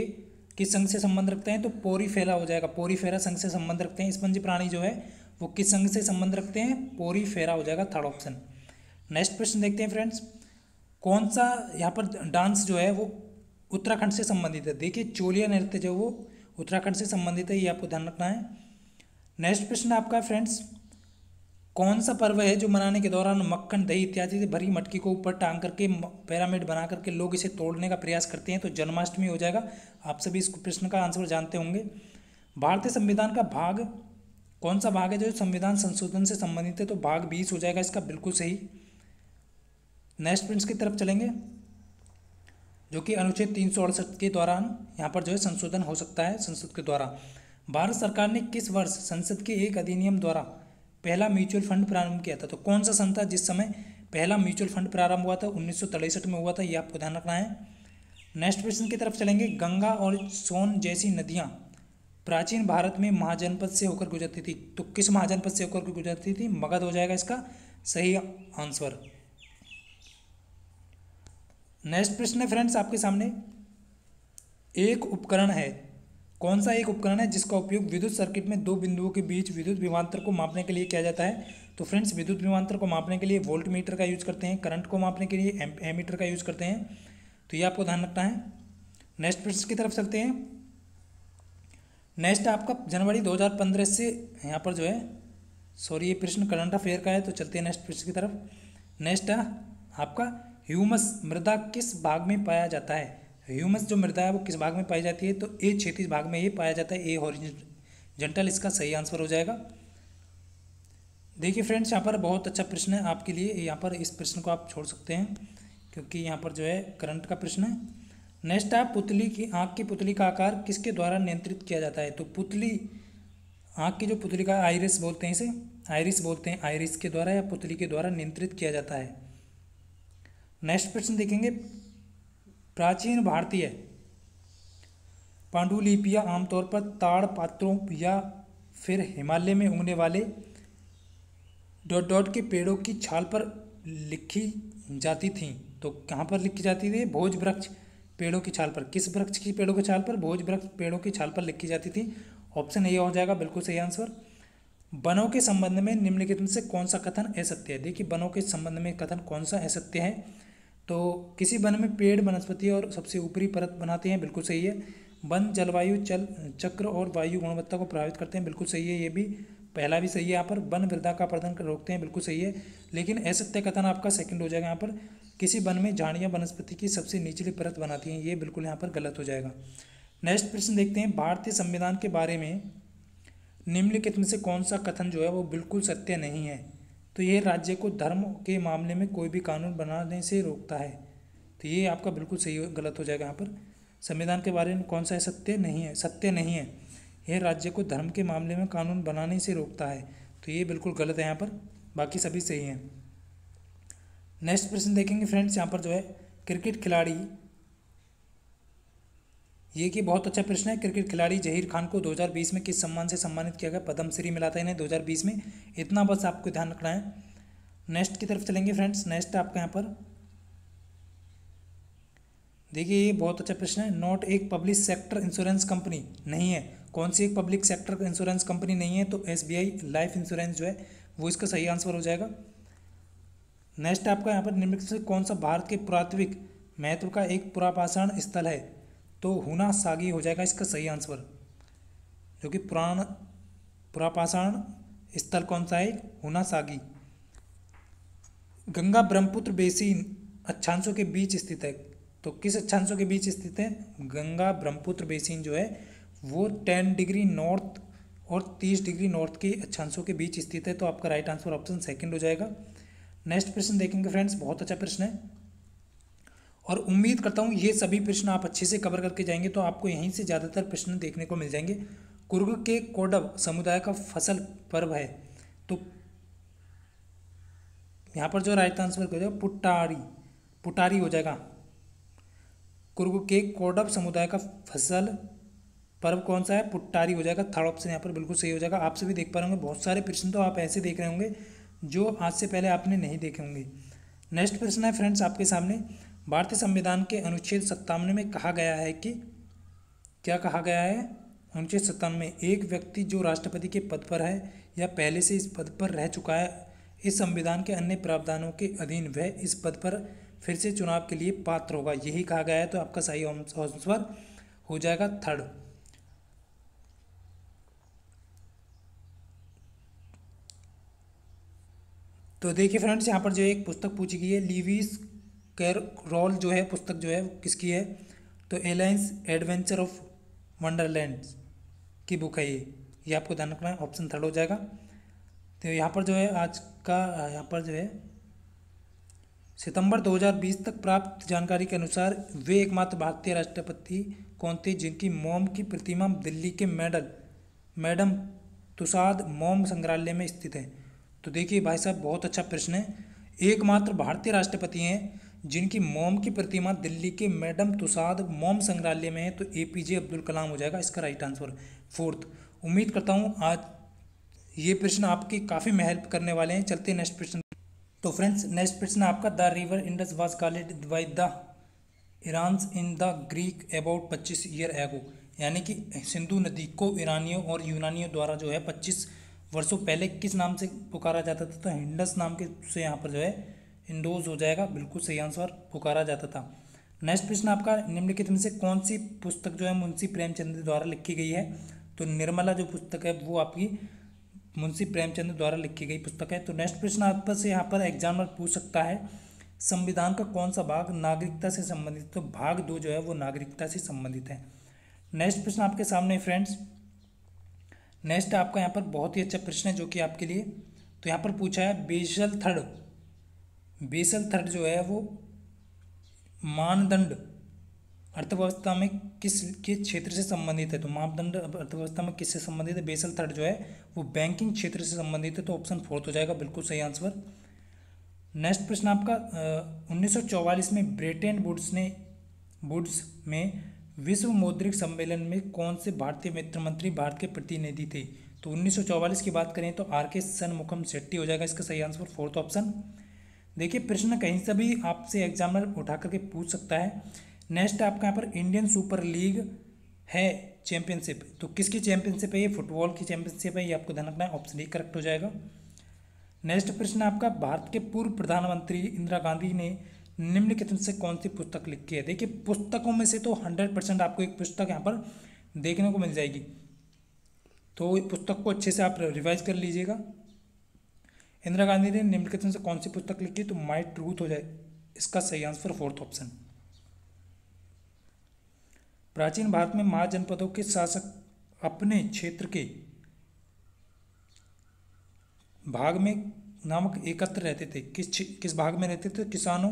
किस संघ से संबंध रखते हैं, तो पोरीफेरा हो जाएगा, पोरीफेरा संघ से संबंध रखते हैं। स्पंज प्राणी जो है वो किस संघ से संबंध रखते हैं, पोरीफेरा हो जाएगा थर्ड ऑप्शन। नेक्स्ट प्रश्न देखते हैं फ्रेंड्स, कौन सा यहाँ पर डांस जो है वो उत्तराखंड से संबंधित है, देखिए चोलिया नृत्य जो वो उत्तराखंड से संबंधित है, ये आपको ध्यान रखना है। नेक्स्ट प्रश्न आपका फ्रेंड्स, कौन सा पर्व है जो मनाने के दौरान मक्खन दही इत्यादि से भरी मटकी को ऊपर टांग करके पिरामिड बना करके लोग इसे तोड़ने का प्रयास करते हैं, तो जन्माष्टमी हो जाएगा। आप सभी इस प्रश्न का आंसर जानते होंगे। भारतीय संविधान का भाग कौन सा भाग है जो संविधान संशोधन से संबंधित है, तो भाग बीस हो जाएगा इसका बिल्कुल सही। नेक्स्ट प्रश्न की तरफ चलेंगे, जो कि अनुच्छेद तीन सौ अड़सठ के दौरान यहाँ पर जो है संशोधन हो सकता है संसद के द्वारा। भारत सरकार ने किस वर्ष संसद के एक अधिनियम द्वारा पहला म्यूचुअल फंड प्रारंभ किया था, तो कौन सा सन था जिस समय पहला म्यूचुअल फंड प्रारंभ हुआ था, उन्नीस सौ तिरसठ में हुआ था, ये आपको ध्यान रखना है। नेक्स्ट प्रश्न की तरफ चलेंगे, गंगा और सोन जैसी नदियाँ प्राचीन भारत में महाजनपद से होकर गुजरती थी, तो किस महाजनपद से होकर गुजरती थी, मगध हो जाएगा इसका सही आंसर। नेक्स्ट प्रश्न है फ्रेंड्स आपके सामने, एक उपकरण है कौन सा एक उपकरण है जिसका उपयोग विद्युत सर्किट में दो बिंदुओं के बीच विद्युत विभवांतर को मापने के लिए किया जाता है? तो फ्रेंड्स, विद्युत विभवांतर को मापने के लिए वोल्ट मीटर का यूज़ करते हैं, करंट को मापने के लिए एमीटर का यूज़ करते हैं। तो ये आपको ध्यान रखना है। नेक्स्ट प्रश्न की तरफ चलते हैं। नेक्स्ट आपका जनवरी दो हज़ार पंद्रह से यहाँ पर जो है, सॉरी ये प्रश्न करंट अफेयर का है, तो चलते हैं नेक्स्ट प्रश्न की तरफ। नेक्स्ट आपका ह्यूमस मृदा किस भाग में पाया जाता है? ह्यूमस जो मृदा है वो किस भाग में पाई जाती है? तो ए क्षैतिज भाग में ये पाया जाता है, ए हॉरिजॉन्टल इसका सही आंसर हो जाएगा। देखिए फ्रेंड्स, यहाँ पर बहुत अच्छा प्रश्न है आपके लिए, यहाँ पर इस प्रश्न को आप छोड़ सकते हैं क्योंकि यहाँ पर जो है करंट का प्रश्न है। नेक्स्ट आप पुतली की आँख की पुतली का आकार किसके द्वारा नियंत्रित किया जाता है? तो पुतली आँख की जो पुतली का आइरिस बोलते हैं, इसे आइरिस बोलते हैं, आइरिस के द्वारा या पुतली के द्वारा नियंत्रित किया जाता है। नेक्स्ट प्रश्न देखेंगे, प्राचीन भारतीय पांडुलिपियाँ आमतौर पर ताड़पात्रों या फिर हिमालय में उगने वाले डॉट डॉट के पेड़ों की छाल पर लिखी जाती थीं। तो कहाँ पर लिखी जाती थी? भोज वृक्ष पेड़ों की छाल पर। किस वृक्ष की पेड़ों की छाल पर? भोज वृक्ष पेड़ों की छाल पर लिखी जाती थी। ऑप्शन ए हो जाएगा बिल्कुल सही आंसर। वनों के संबंध में निम्नलिखित में से कौन सा कथन असत्य है? देखिए, वनों के संबंध में कथन कौन सा असत्य है? तो किसी वन में पेड़ वनस्पति और सबसे ऊपरी परत बनाते हैं, बिल्कुल सही है। वन जलवायु चल चक्र और वायु गुणवत्ता को प्रभावित करते हैं, बिल्कुल सही है। ये भी पहला भी सही है। यहाँ पर वन वृद्धा का प्रदर्शन कर रोकते हैं, बिल्कुल सही है। लेकिन असत्य कथन आपका सेकंड हो जाएगा। यहाँ पर किसी वन में झाड़ियाँ वनस्पति की सबसे निचली परत बनाती हैं, ये बिल्कुल यहाँ पर गलत हो जाएगा। नेक्स्ट प्रश्न देखते हैं, भारतीय संविधान के बारे में निम्नलिखित में से कौन सा कथन जो है वो बिल्कुल सत्य नहीं है? तो ये राज्य को धर्म के मामले में कोई भी कानून बनाने से रोकता है। तो ये आपका बिल्कुल सही गलत हो जाएगा। यहाँ पर संविधान के बारे में कौन सा सत्य नहीं है? सत्य नहीं है, यह राज्य को धर्म के मामले में कानून बनाने से रोकता है। तो ये बिल्कुल गलत है यहाँ पर, बाकी सभी सही हैं। नेक्स्ट प्रश्न देखेंगे फ्रेंड्स, यहाँ पर जो है क्रिकेट खिलाड़ी, ये कि बहुत अच्छा प्रश्न है। क्रिकेट खिलाड़ी जहीर खान को दो हज़ार बीस में किस सम्मान से सम्मानित किया गया? पद्मश्री मिला था इन्हें दो हज़ार बीस में। इतना बस आपको ध्यान रखना है। नेक्स्ट की तरफ चलेंगे फ्रेंड्स। नेक्स्ट आपका यहाँ पर देखिए, ये बहुत अच्छा प्रश्न है। नॉट एक पब्लिक सेक्टर इंश्योरेंस कंपनी नहीं है, कौन सी एक पब्लिक सेक्टर इंश्योरेंस कंपनी नहीं है? तो एसबीआई लाइफ इंश्योरेंस जो है वो इसका सही आंसर हो जाएगा। नेक्स्ट आपका यहाँ पर निम्नलिखित से कौन सा भारत के पुरातात्विक महत्व का एक पुरापाषाण स्थल है? तो हुना सागी हो जाएगा इसका सही आंसर, जो कि पुराण पुरापाषाण स्थल कौन सा है? हुना सागी। गंगा ब्रह्मपुत्र बेसिन अक्षांशों के बीच स्थित है, तो किस अक्षांशों के बीच स्थित है? गंगा ब्रह्मपुत्र बेसिन जो है वो टेन डिग्री नॉर्थ और तीस डिग्री नॉर्थ के अक्षांशों के बीच स्थित है। तो आपका राइट आंसर ऑप्शन सेकंड हो जाएगा। नेक्स्ट प्रश्न देखेंगे फ्रेंड्स, बहुत अच्छा प्रश्न है और उम्मीद करता हूँ ये सभी प्रश्न आप अच्छे से कवर करके जाएंगे, तो आपको यहीं से ज़्यादातर प्रश्न देखने को मिल जाएंगे। कुर्ग के कोडब समुदाय का फसल पर्व है, तो यहाँ पर जो राइट आंसर हो जाएगा पुटारी, पुटारी हो जाएगा। कुर्ग के कोडब समुदाय का फसल पर्व कौन सा है? पुटारी हो जाएगा। थर्ड ऑप्शन यहाँ पर बिल्कुल सही हो जाएगा। आप सभी देख पा रहे होंगे, बहुत सारे प्रश्न तो आप ऐसे देख रहे होंगे जो आज से पहले आपने नहीं देखे होंगे। नेक्स्ट प्रश्न है फ्रेंड्स आपके सामने, भारतीय संविधान के अनुच्छेद सत्तानवे में कहा गया है कि, क्या कहा गया है? अनुच्छेद सत्तानवे, एक व्यक्ति जो राष्ट्रपति के पद पर है या पहले से इस पद पर रह चुका है, इस संविधान के अन्य प्रावधानों के अधीन वह इस पद पर फिर से चुनाव के लिए पात्र होगा, यही कहा गया है। तो आपका सही आंसर हो जाएगा थर्ड। तो देखिए फ्रेंड्स, यहाँ पर जो एक पुस्तक पूछी गई है, लीवीस कैरोल जो है पुस्तक जो है किसकी है? तो एलाइंस एडवेंचर ऑफ वंडरलैंड की बुक है ये ये आपको ध्यान रखना है, ऑप्शन थर्ड हो जाएगा। तो यहाँ पर जो है आज का, यहाँ पर जो है सितंबर दो हज़ार बीस तक प्राप्त जानकारी के अनुसार वे एकमात्र भारतीय राष्ट्रपति कौन थे जिनकी मोम की प्रतिमा दिल्ली के मेडल मैडम तुसाद मोम संग्रहालय में स्थित है। तो देखिए भाई साहब, बहुत अच्छा प्रश्न है। एकमात्र भारतीय राष्ट्रपति हैं जिनकी मोम की प्रतिमा दिल्ली के मैडम तुसाद मोम संग्रहालय में है, तो एपीजे अब्दुल कलाम हो जाएगा इसका राइट आंसर फोर्थ। उम्मीद करता हूँ आज ये प्रश्न आपकी काफ़ी में हेल्प करने वाले हैं। चलते हैं नेक्स्ट प्रश्न। तो फ्रेंड्स, नेक्स्ट प्रश्न आपका, the river Indus was called by the Iranians in the Greek about पच्चीस ईयर एगो। यानी कि सिंधु नदी को ईरानियों और यूनानियों द्वारा जो है पच्चीस वर्षों पहले किस नाम से पुकारा जाता था, तो हिंडस नाम के से यहाँ पर जो है इंडोज हो जाएगा, बिल्कुल सही आंसर पुकारा जाता था। नेक्स्ट प्रश्न आपका, निम्नलिखित में से कौन सी पुस्तक जो है मुंशी प्रेमचंद द्वारा लिखी गई है, तो निर्मला जो पुस्तक है वो आपकी मुंशी प्रेमचंद द्वारा लिखी गई पुस्तक है। तो नेक्स्ट प्रश्न आप से यहाँ पर एग्जाम में पूछ सकता है, संविधान का कौन सा भाग नागरिकता से संबंधित, तो भाग दो जो है वो नागरिकता से संबंधित है। नेक्स्ट प्रश्न आपके सामने फ्रेंड्स, नेक्स्ट आपका यहाँ पर बहुत ही अच्छा प्रश्न है जो कि आपके लिए, तो यहाँ पर पूछा है बेसल थर्ड, बेसल थर्ड जो है वो मानदंड अर्थव्यवस्था में किस किस क्षेत्र से संबंधित है, तो मापदंड अर्थव्यवस्था में किससे संबंधित है, बेसल थर्ड जो है वो बैंकिंग क्षेत्र से संबंधित है, तो ऑप्शन फोर्थ हो जाएगा बिल्कुल सही आंसर। नेक्स्ट प्रश्न आपका, उन्नीस सौ चौवालीस में ब्रिटेन वुड्स ने वुड्स में विश्व मौद्रिक सम्मेलन में कौन से भारतीय वित्त मंत्री भारत के प्रतिनिधि थे, तो उन्नीस सौ चौवालीस की बात करें तो आर के सनमुखम शेट्टी हो जाएगा इसका सही आंसर फोर्थ ऑप्शन। देखिए प्रश्न कहीं से भी आपसे एग्जामिनर उठा करके पूछ सकता है। नेक्स्ट आपका यहाँ पर इंडियन सुपर लीग है चैंपियनशिप, तो किसकी चैंपियनशिप है ये, फुटबॉल की चैंपियनशिप है, ये आपको ध्यान रखना है, ऑप्शन ए करेक्ट हो जाएगा। नेक्स्ट प्रश्न आपका, भारत के पूर्व प्रधानमंत्री इंदिरा गांधी ने निम्नलिखित में से कौन सी पुस्तक लिखी है, देखिए पुस्तकों में से तो हंड्रेड परसेंट आपको एक पुस्तक यहाँ पर देखने को मिल जाएगी, तो पुस्तक को अच्छे से आप रिवाइज कर लीजिएगा। इंदिरा गांधी ने निम्नलिखित में से कौन सी पुस्तक लिखी, तो माय ट्रूथ हो जाए इसका सही आंसर फोर्थ ऑप्शन। प्राचीन भारत में महाजनपदों के शासक अपने क्षेत्र के भाग में नामक एकत्र रहते थे, किस किस भाग में रहते थे, किसानों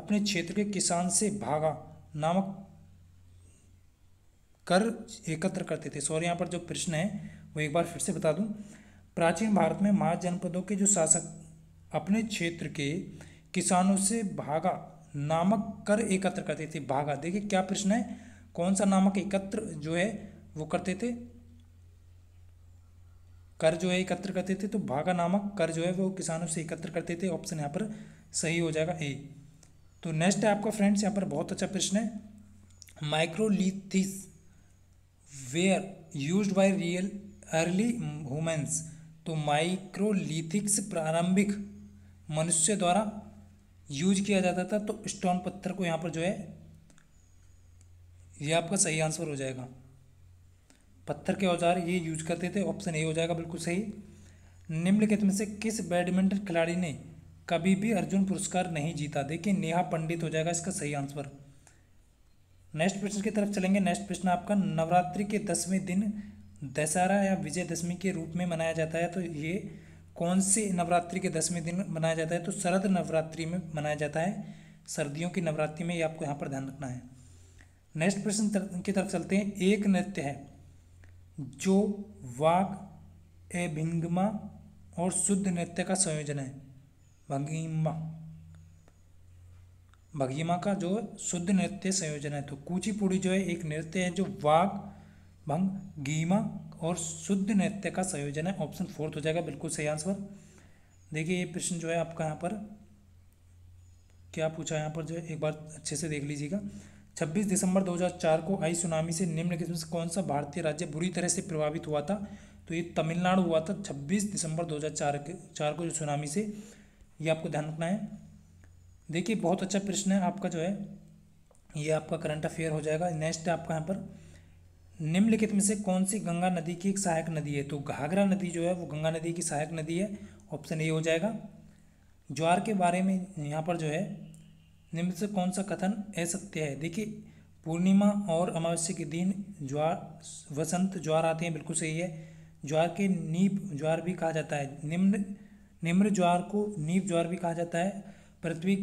अपने क्षेत्र के किसान से भागा नामक कर एकत्र करते थे। सॉरी यहाँ पर जो प्रश्न है वो एक बार फिर से बता दूं, प्राचीन भारत में महाजनपदों के जो शासक अपने क्षेत्र के किसानों से भागा नामक कर एकत्र करते थे, भागा, देखिए क्या प्रश्न है, कौन सा नामक एकत्र जो है वो करते थे, कर जो है एकत्र करते थे, तो भागा नामक कर जो है वो किसानों से एकत्र करते थे, ऑप्शन यहाँ पर सही हो जाएगा ए। तो नेक्स्ट है आपका फ्रेंड्स, यहाँ पर बहुत अच्छा प्रश्न है, microliths were used by real early humans, तो माइक्रोलिथिक्स प्रारंभिक मनुष्य द्वारा यूज किया जाता था, तो स्टोन पत्थर को यहाँ पर जो है ये आपका सही आंसर हो जाएगा, पत्थर के औजार ये यूज करते थे, ऑप्शन ए हो जाएगा बिल्कुल सही। निम्नलिखित में से किस बैडमिंटन खिलाड़ी ने कभी भी अर्जुन पुरस्कार नहीं जीता, देखिए नेहा पंडित हो जाएगा इसका सही आंसर। नेक्स्ट प्रश्न की तरफ चलेंगे, नेक्स्ट प्रश्न आपका, नवरात्रि के दसवें दिन दशहरा या विजयदशमी के रूप में मनाया जाता है, तो ये कौन से नवरात्रि के दसवें दिन मनाया जाता है, तो शरद नवरात्रि में मनाया जाता है, सर्दियों की नवरात्रि में, ये आपको यहाँ पर ध्यान रखना है। नेक्स्ट प्रश्न की तरफ चलते हैं, एक नृत्य है जो वाक एभिंगमा और शुद्ध नृत्य का संयोजन है, भंगिमा भंगिमा का जो शुद्ध नृत्य संयोजन है, तो कुचिपुड़ी जो है एक नृत्य है जो वाक भंगिमा और शुद्ध नृत्य का संयोजन है, ऑप्शन फोर्थ हो जाएगा बिल्कुल सही आंसर। देखिए ये प्रश्न जो है आपका यहाँ पर क्या पूछा, यहाँ पर जो है एक बार अच्छे से देख लीजिएगा, छब्बीस दिसंबर दो हज़ार चार को आई सुनामी से निम्नलिखित में से कौन सा भारतीय राज्य बुरी तरह से प्रभावित हुआ था, तो ये तमिलनाडु हुआ था छब्बीस दिसंबर दो हज़ार चार के चार को जो सुनामी से, ये आपको ध्यान रखना है। देखिए बहुत अच्छा प्रश्न है आपका जो है, ये आपका करंट अफेयर हो जाएगा। नेक्स्ट आपका यहाँ पर, निम्नलिखित में से कौन सी गंगा नदी की एक सहायक नदी है, तो घाघरा नदी जो है वो गंगा नदी की सहायक नदी है, ऑप्शन ए हो जाएगा। ज्वार के बारे में यहाँ पर जो है निम्नलिखित से कौन सा कथन असत्य है, देखिए पूर्णिमा और अमावस्या के दिन ज्वार वसंत ज्वार आते हैं, बिल्कुल सही है, ज्वार के नीप ज्वार भी कहा जाता है, निम्न निम्न ज्वार को नीप ज्वार भी कहा जाता है, पृथ्वी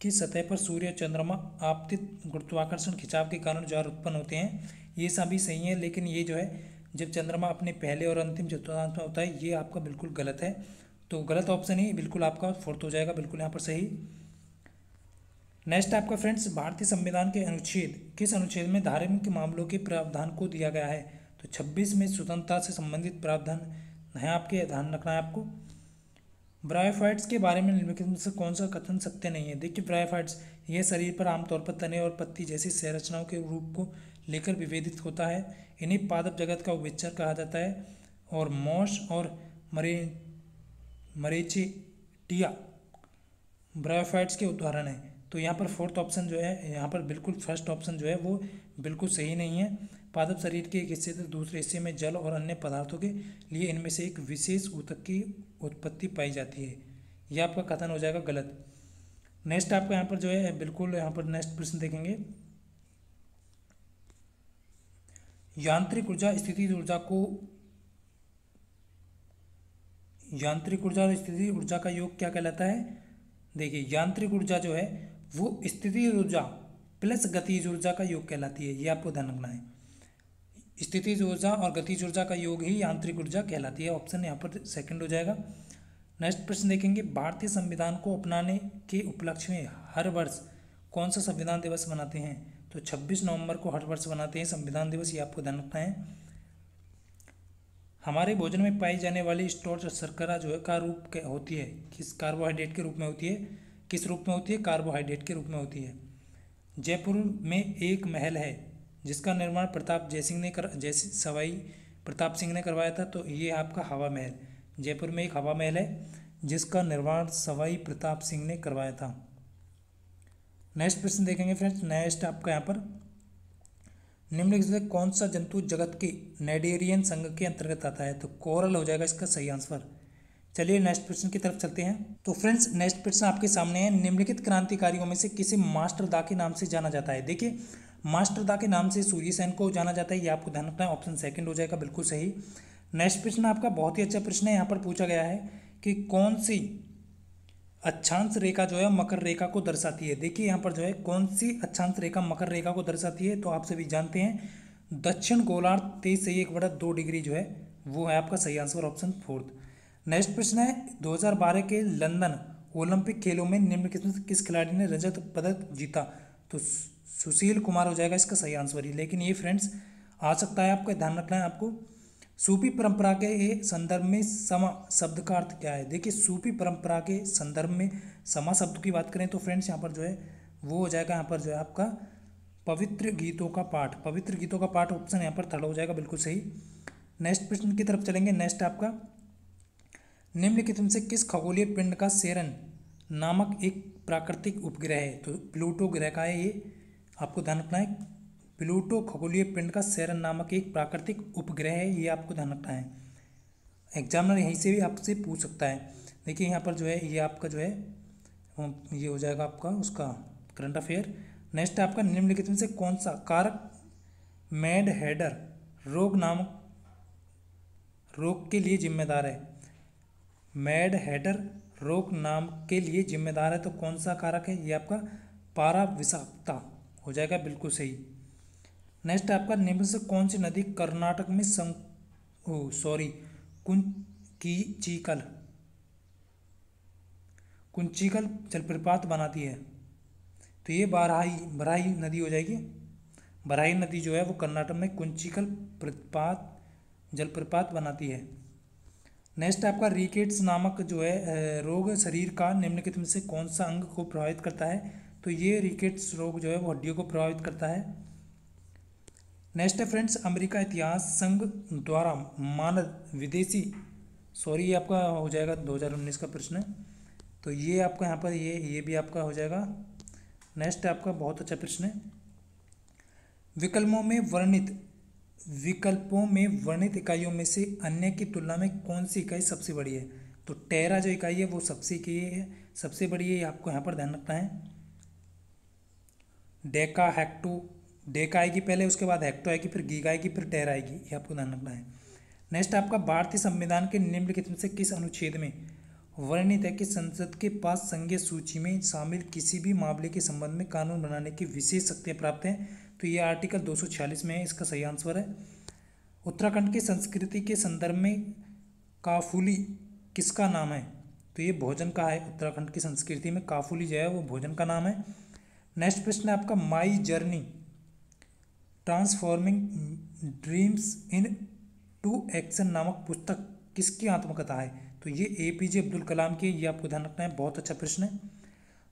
की सतह पर सूर्य चंद्रमा आपतित गुरुत्वाकर्षण खिंचाव के कारण ज्वार उत्पन्न होते हैं, ये सभी सही है, लेकिन ये जो है जब चंद्रमा अपने पहले और अंतिम चतुर्थांश में होता है, ये आपका बिल्कुल गलत है, तो गलत ऑप्शन ही बिल्कुल आपका फोर्थ हो जाएगा बिल्कुल यहाँ पर सही। नेक्स्ट आपका फ्रेंड्स, भारतीय संविधान के अनुच्छेद किस अनुच्छेद में धार्मिक मामलों के प्रावधान को दिया गया है, तो छब्बीस में स्वतंत्रता से संबंधित प्रावधान है आपके, ध्यान रखना है आपको। ब्रायोफाइट्स के बारे में निम्नलिखित से कौन सा कथन सत्य नहीं है, देखिए ब्रायोफाइट्स ये शरीर पर आमतौर पर तने और पत्ती जैसी संरचनाओं के रूप को लेकर विभेदित होता है। इन्हें पादप जगत का उभयचर कहा जाता है। और मॉस और मरे मरेचिटिया ब्रायोफाइट्स के उदाहरण हैं। तो यहाँ पर फोर्थ ऑप्शन जो है, यहाँ पर बिल्कुल फर्स्ट ऑप्शन जो है वो बिल्कुल सही नहीं है। पादप शरीर के एक हिस्से से दूसरे हिस्से में जल और अन्य पदार्थों के लिए इनमें से एक विशेष ऊतक की उत्पत्ति पाई जाती है। यह आपका कथन हो जाएगा गलत। नेक्स्ट आपका यहाँ पर जो है बिल्कुल यहाँ पर नेक्स्ट प्रश्न देखेंगे। यांत्रिक ऊर्जा स्थिति ऊर्जा को यांत्रिक ऊर्जा और स्थिति ऊर्जा का योग क्या कहलाता है? देखिए, यांत्रिक ऊर्जा जो है वो स्थिति ऊर्जा प्लस गतिज ऊर्जा का योग कहलाती है। ये आपको ध्यान रखना है। स्थितिज ऊर्जा और गतिज ऊर्जा का योग ही यांत्रिक ऊर्जा कहलाती है। ऑप्शन यहाँ पर सेकंड हो जाएगा। नेक्स्ट प्रश्न देखेंगे, भारतीय संविधान को अपनाने के उपलक्ष्य में हर वर्ष कौन सा संविधान दिवस मनाते हैं? तो छब्बीस नवंबर को हर वर्ष मनाते हैं संविधान दिवस। ये आपको ध्यान रखना है। हमारे भोजन में पाई जाने वाली स्टार्च शर्करा जो है का रूप होती है किस कार्बोहाइड्रेट के रूप में होती है? किस रूप में होती है? कार्बोहाइड्रेट के रूप में होती है। जयपुर में एक महल है जिसका निर्माण प्रताप जयसिंह ने कर जैसे सवाई प्रताप सिंह ने करवाया था। तो ये आपका हवा महल, जयपुर में एक हवा महल है जिसका निर्माण सवाई प्रताप सिंह ने करवाया था। नेक्स्ट प्रश्न देखेंगे फ्रेंड्स। नेक्स्ट आपका यहाँ पर निम्नलिखित में कौन सा जंतु जगत के नेडेरियन संघ के अंतर्गत आता है? तो कोरल हो जाएगा इसका सही आंसर। चलिए नेक्स्ट प्रश्न की तरफ चलते हैं। तो फ्रेंड्स नेक्स्ट प्रश्न आपके सामने है, निम्नलिखित क्रांतिकारियों में से किसे मास्टर दा के नाम से जाना जाता है? देखिए, मास्टर दा के नाम से सूर्य सेन को जाना जाता है। ये आपको ध्यान रखना है। ऑप्शन सेकंड हो जाएगा बिल्कुल सही। नेक्स्ट प्रश्न आपका बहुत ही अच्छा प्रश्न है। यहाँ पर पूछा गया है कि कौन सी अक्षांश रेखा जो है मकर रेखा को दर्शाती है। देखिए यहाँ पर जो है कौन सी अक्षांश रेखा मकर रेखा को दर्शाती है? तो आप सभी जानते हैं दक्षिण गोलार्ध तेईस से एक बटा दो डिग्री जो है वो है आपका सही आंसर, ऑप्शन फोर्थ। नेक्स्ट प्रश्न है, दो हज़ार बारह के लंदन ओलंपिक खेलों में निम्नलिखित किस खिलाड़ी ने रजत पदक जीता? तो सुशील कुमार हो जाएगा इसका सही आंसर ही। लेकिन ये फ्रेंड्स आ सकता है, आपका ध्यान रखना है। आपको सूफी परंपरा के संदर्भ में समा शब्द का अर्थ क्या है? देखिए, सूफी परंपरा के संदर्भ में समा शब्द की बात करें तो फ्रेंड्स यहाँ पर जो है वो हो जाएगा यहाँ पर जो है आपका पवित्र गीतों का पाठ। पवित्र गीतों का पाठ ऑप्शन यहाँ पर थर्ड हो जाएगा बिल्कुल सही। नेक्स्ट प्रश्न की तरफ चलेंगे। नेक्स्ट आपका निम्नलिखित में से किस खगोलीय पिंड का सेरन नामक एक प्राकृतिक उपग्रह है? तो प्लूटो ग्रह का है ये, आपको ध्यान रखना है। प्लूटो खगोलीय पिंड का सेरन नामक एक प्राकृतिक उपग्रह है। ये आपको ध्यान रखना है। एग्जामिनर यहीं से भी आपसे पूछ सकता है। देखिए यहाँ पर जो है ये आपका जो है ये हो जाएगा आपका उसका करंट अफेयर। नेक्स्ट आपका निम्नलिखित में से कौन सा कारक मैड हेडर रोग नामक रोग के लिए जिम्मेदार है? मैड हेडर रोग नाम के लिए जिम्मेदार है। तो कौन सा कारक है? ये आपका पारा विषाक्तता हो जाएगा बिल्कुल सही। नेक्स्ट आपका निम्न से कौन सी नदी कर्नाटक में संग ओ सॉरी कुंचीकल कुंचीकल जलप्रपात बनाती है? तो ये बराही बराही नदी हो जाएगी। बराही नदी जो है वो कर्नाटक में कुंचीकल प्रपात जलप्रपात बनाती है। नेक्स्ट आपका रिकेट्स नामक जो है रोग शरीर का निम्नलिखित में से कौन सा अंग को प्रभावित करता है? तो ये रिकेट्स रोग जो है वो हड्डियों को प्रभावित करता है। नेक्स्ट है फ्रेंड्स, अमेरिका इतिहास संघ द्वारा मानद विदेशी सॉरी ये आपका हो जाएगा दो हज़ार उन्नीस का प्रश्न है। तो ये आपका यहाँ पर ये ये भी आपका हो जाएगा। नेक्स्ट आपका बहुत अच्छा प्रश्न है। विकल्पों में वर्णित विकल्पों में वर्णित इकाइयों में से अन्य की तुलना में कौन सी इकाई सबसे बड़ी है? तो टेरा जो इकाई है वो सबसे की है सबसे बड़ी है। आपको यहाँ पर ध्यान रखना है। डेका हेक्टो डेका आएगी पहले, उसके बाद हेक्टो आएगी, फिर गीगा आएगी, फिर टेरा आएगी। ये आपको ध्यान रखना है। नेक्स्ट आपका भारतीय संविधान के निम्नलिखित में से किस अनुच्छेद में वर्णित है कि संसद के पास संघीय सूची में शामिल किसी भी मामले के संबंध में कानून बनाने की विशेष शक्तियाँ प्राप्त हैं? तो ये आर्टिकल दो सौ छियालीस में है, इसका सही आंसर है। उत्तराखंड की संस्कृति के संदर्भ में काफुली किसका नाम है? तो ये भोजन का है। उत्तराखंड की संस्कृति में काफुली जो है वो भोजन का नाम है। नेक्स्ट प्रश्न है आपका, my journey transforming dreams into action नामक पुस्तक किसकी आत्मकथा है? तो ये ए पी जे अब्दुल कलाम की। ये आपको ध्यान रखना है। बहुत अच्छा प्रश्न है।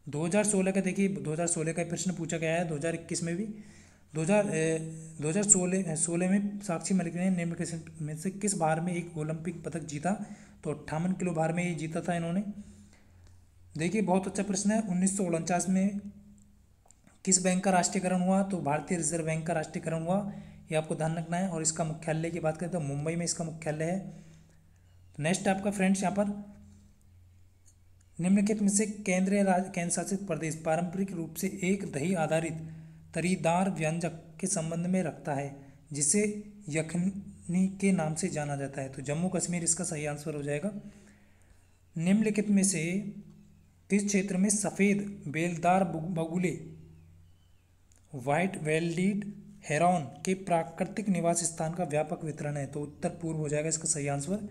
दो हज़ार सोलह का देखिए दो हज़ार सोलह का प्रश्न पूछा गया है, दो हज़ार इक्कीस में भी। दो हज़ार सोलह में साक्षी मलिक ने नेमकेशन में से किस भार में एक ओलंपिक पदक जीता, तो अट्ठावन किलो भार में ये जीता था इन्होंने। देखिए बहुत अच्छा प्रश्न है। उन्नीस सौ उनचास में किस बैंक का राष्ट्रीयकरण हुआ, तो भारतीय रिजर्व बैंक का राष्ट्रीयकरण हुआ, ये आपको ध्यान रखना है। और इसका मुख्यालय की बात करें तो मुंबई में इसका मुख्यालय है। नेक्स्ट आपका फ्रेंड्स यहाँ पर निम्नलिखित में से केंद्रीय राज्य केंद्र शासित प्रदेश पारंपरिक रूप से एक दही आधारित तरीदार व्यंजक के संबंध में रखता है जिसे यखनी के नाम से जाना जाता है, तो जम्मू कश्मीर इसका सही आंसर हो जाएगा। निम्नलिखित में से किस क्षेत्र में सफ़ेद बेलदार बगुले व्हाइट वेल्डीड हेरॉन के प्राकृतिक निवास स्थान का व्यापक वितरण है, तो उत्तर पूर्व हो जाएगा इसका सही आंसर।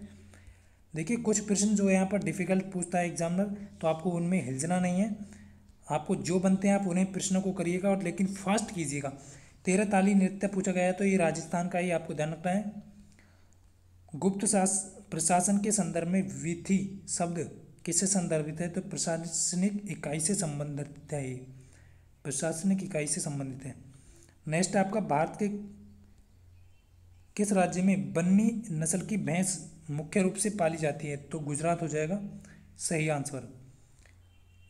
देखिए कुछ प्रश्न जो यहाँ पर डिफ़िकल्ट पूछता है एग्जामिनर, तो आपको उनमें हिलना नहीं है, आपको जो बनते हैं आप उन्हें प्रश्नों को करिएगा और लेकिन फास्ट कीजिएगा। तेरह ताली नृत्य पूछा गया है, तो ये राजस्थान का ही आपको ध्यान रखना है। गुप्त प्रशासन के संदर्भ में विधि शब्द किससे संदर्भित है, तो प्रशासनिक इकाई से संबंधित है, ये प्रशासनिक इकाई से संबंधित है। नेक्स्ट आपका भारत के किस राज्य में बन्नी नस्ल की भैंस मुख्य रूप से पाली जाती है, तो गुजरात हो जाएगा सही आंसर।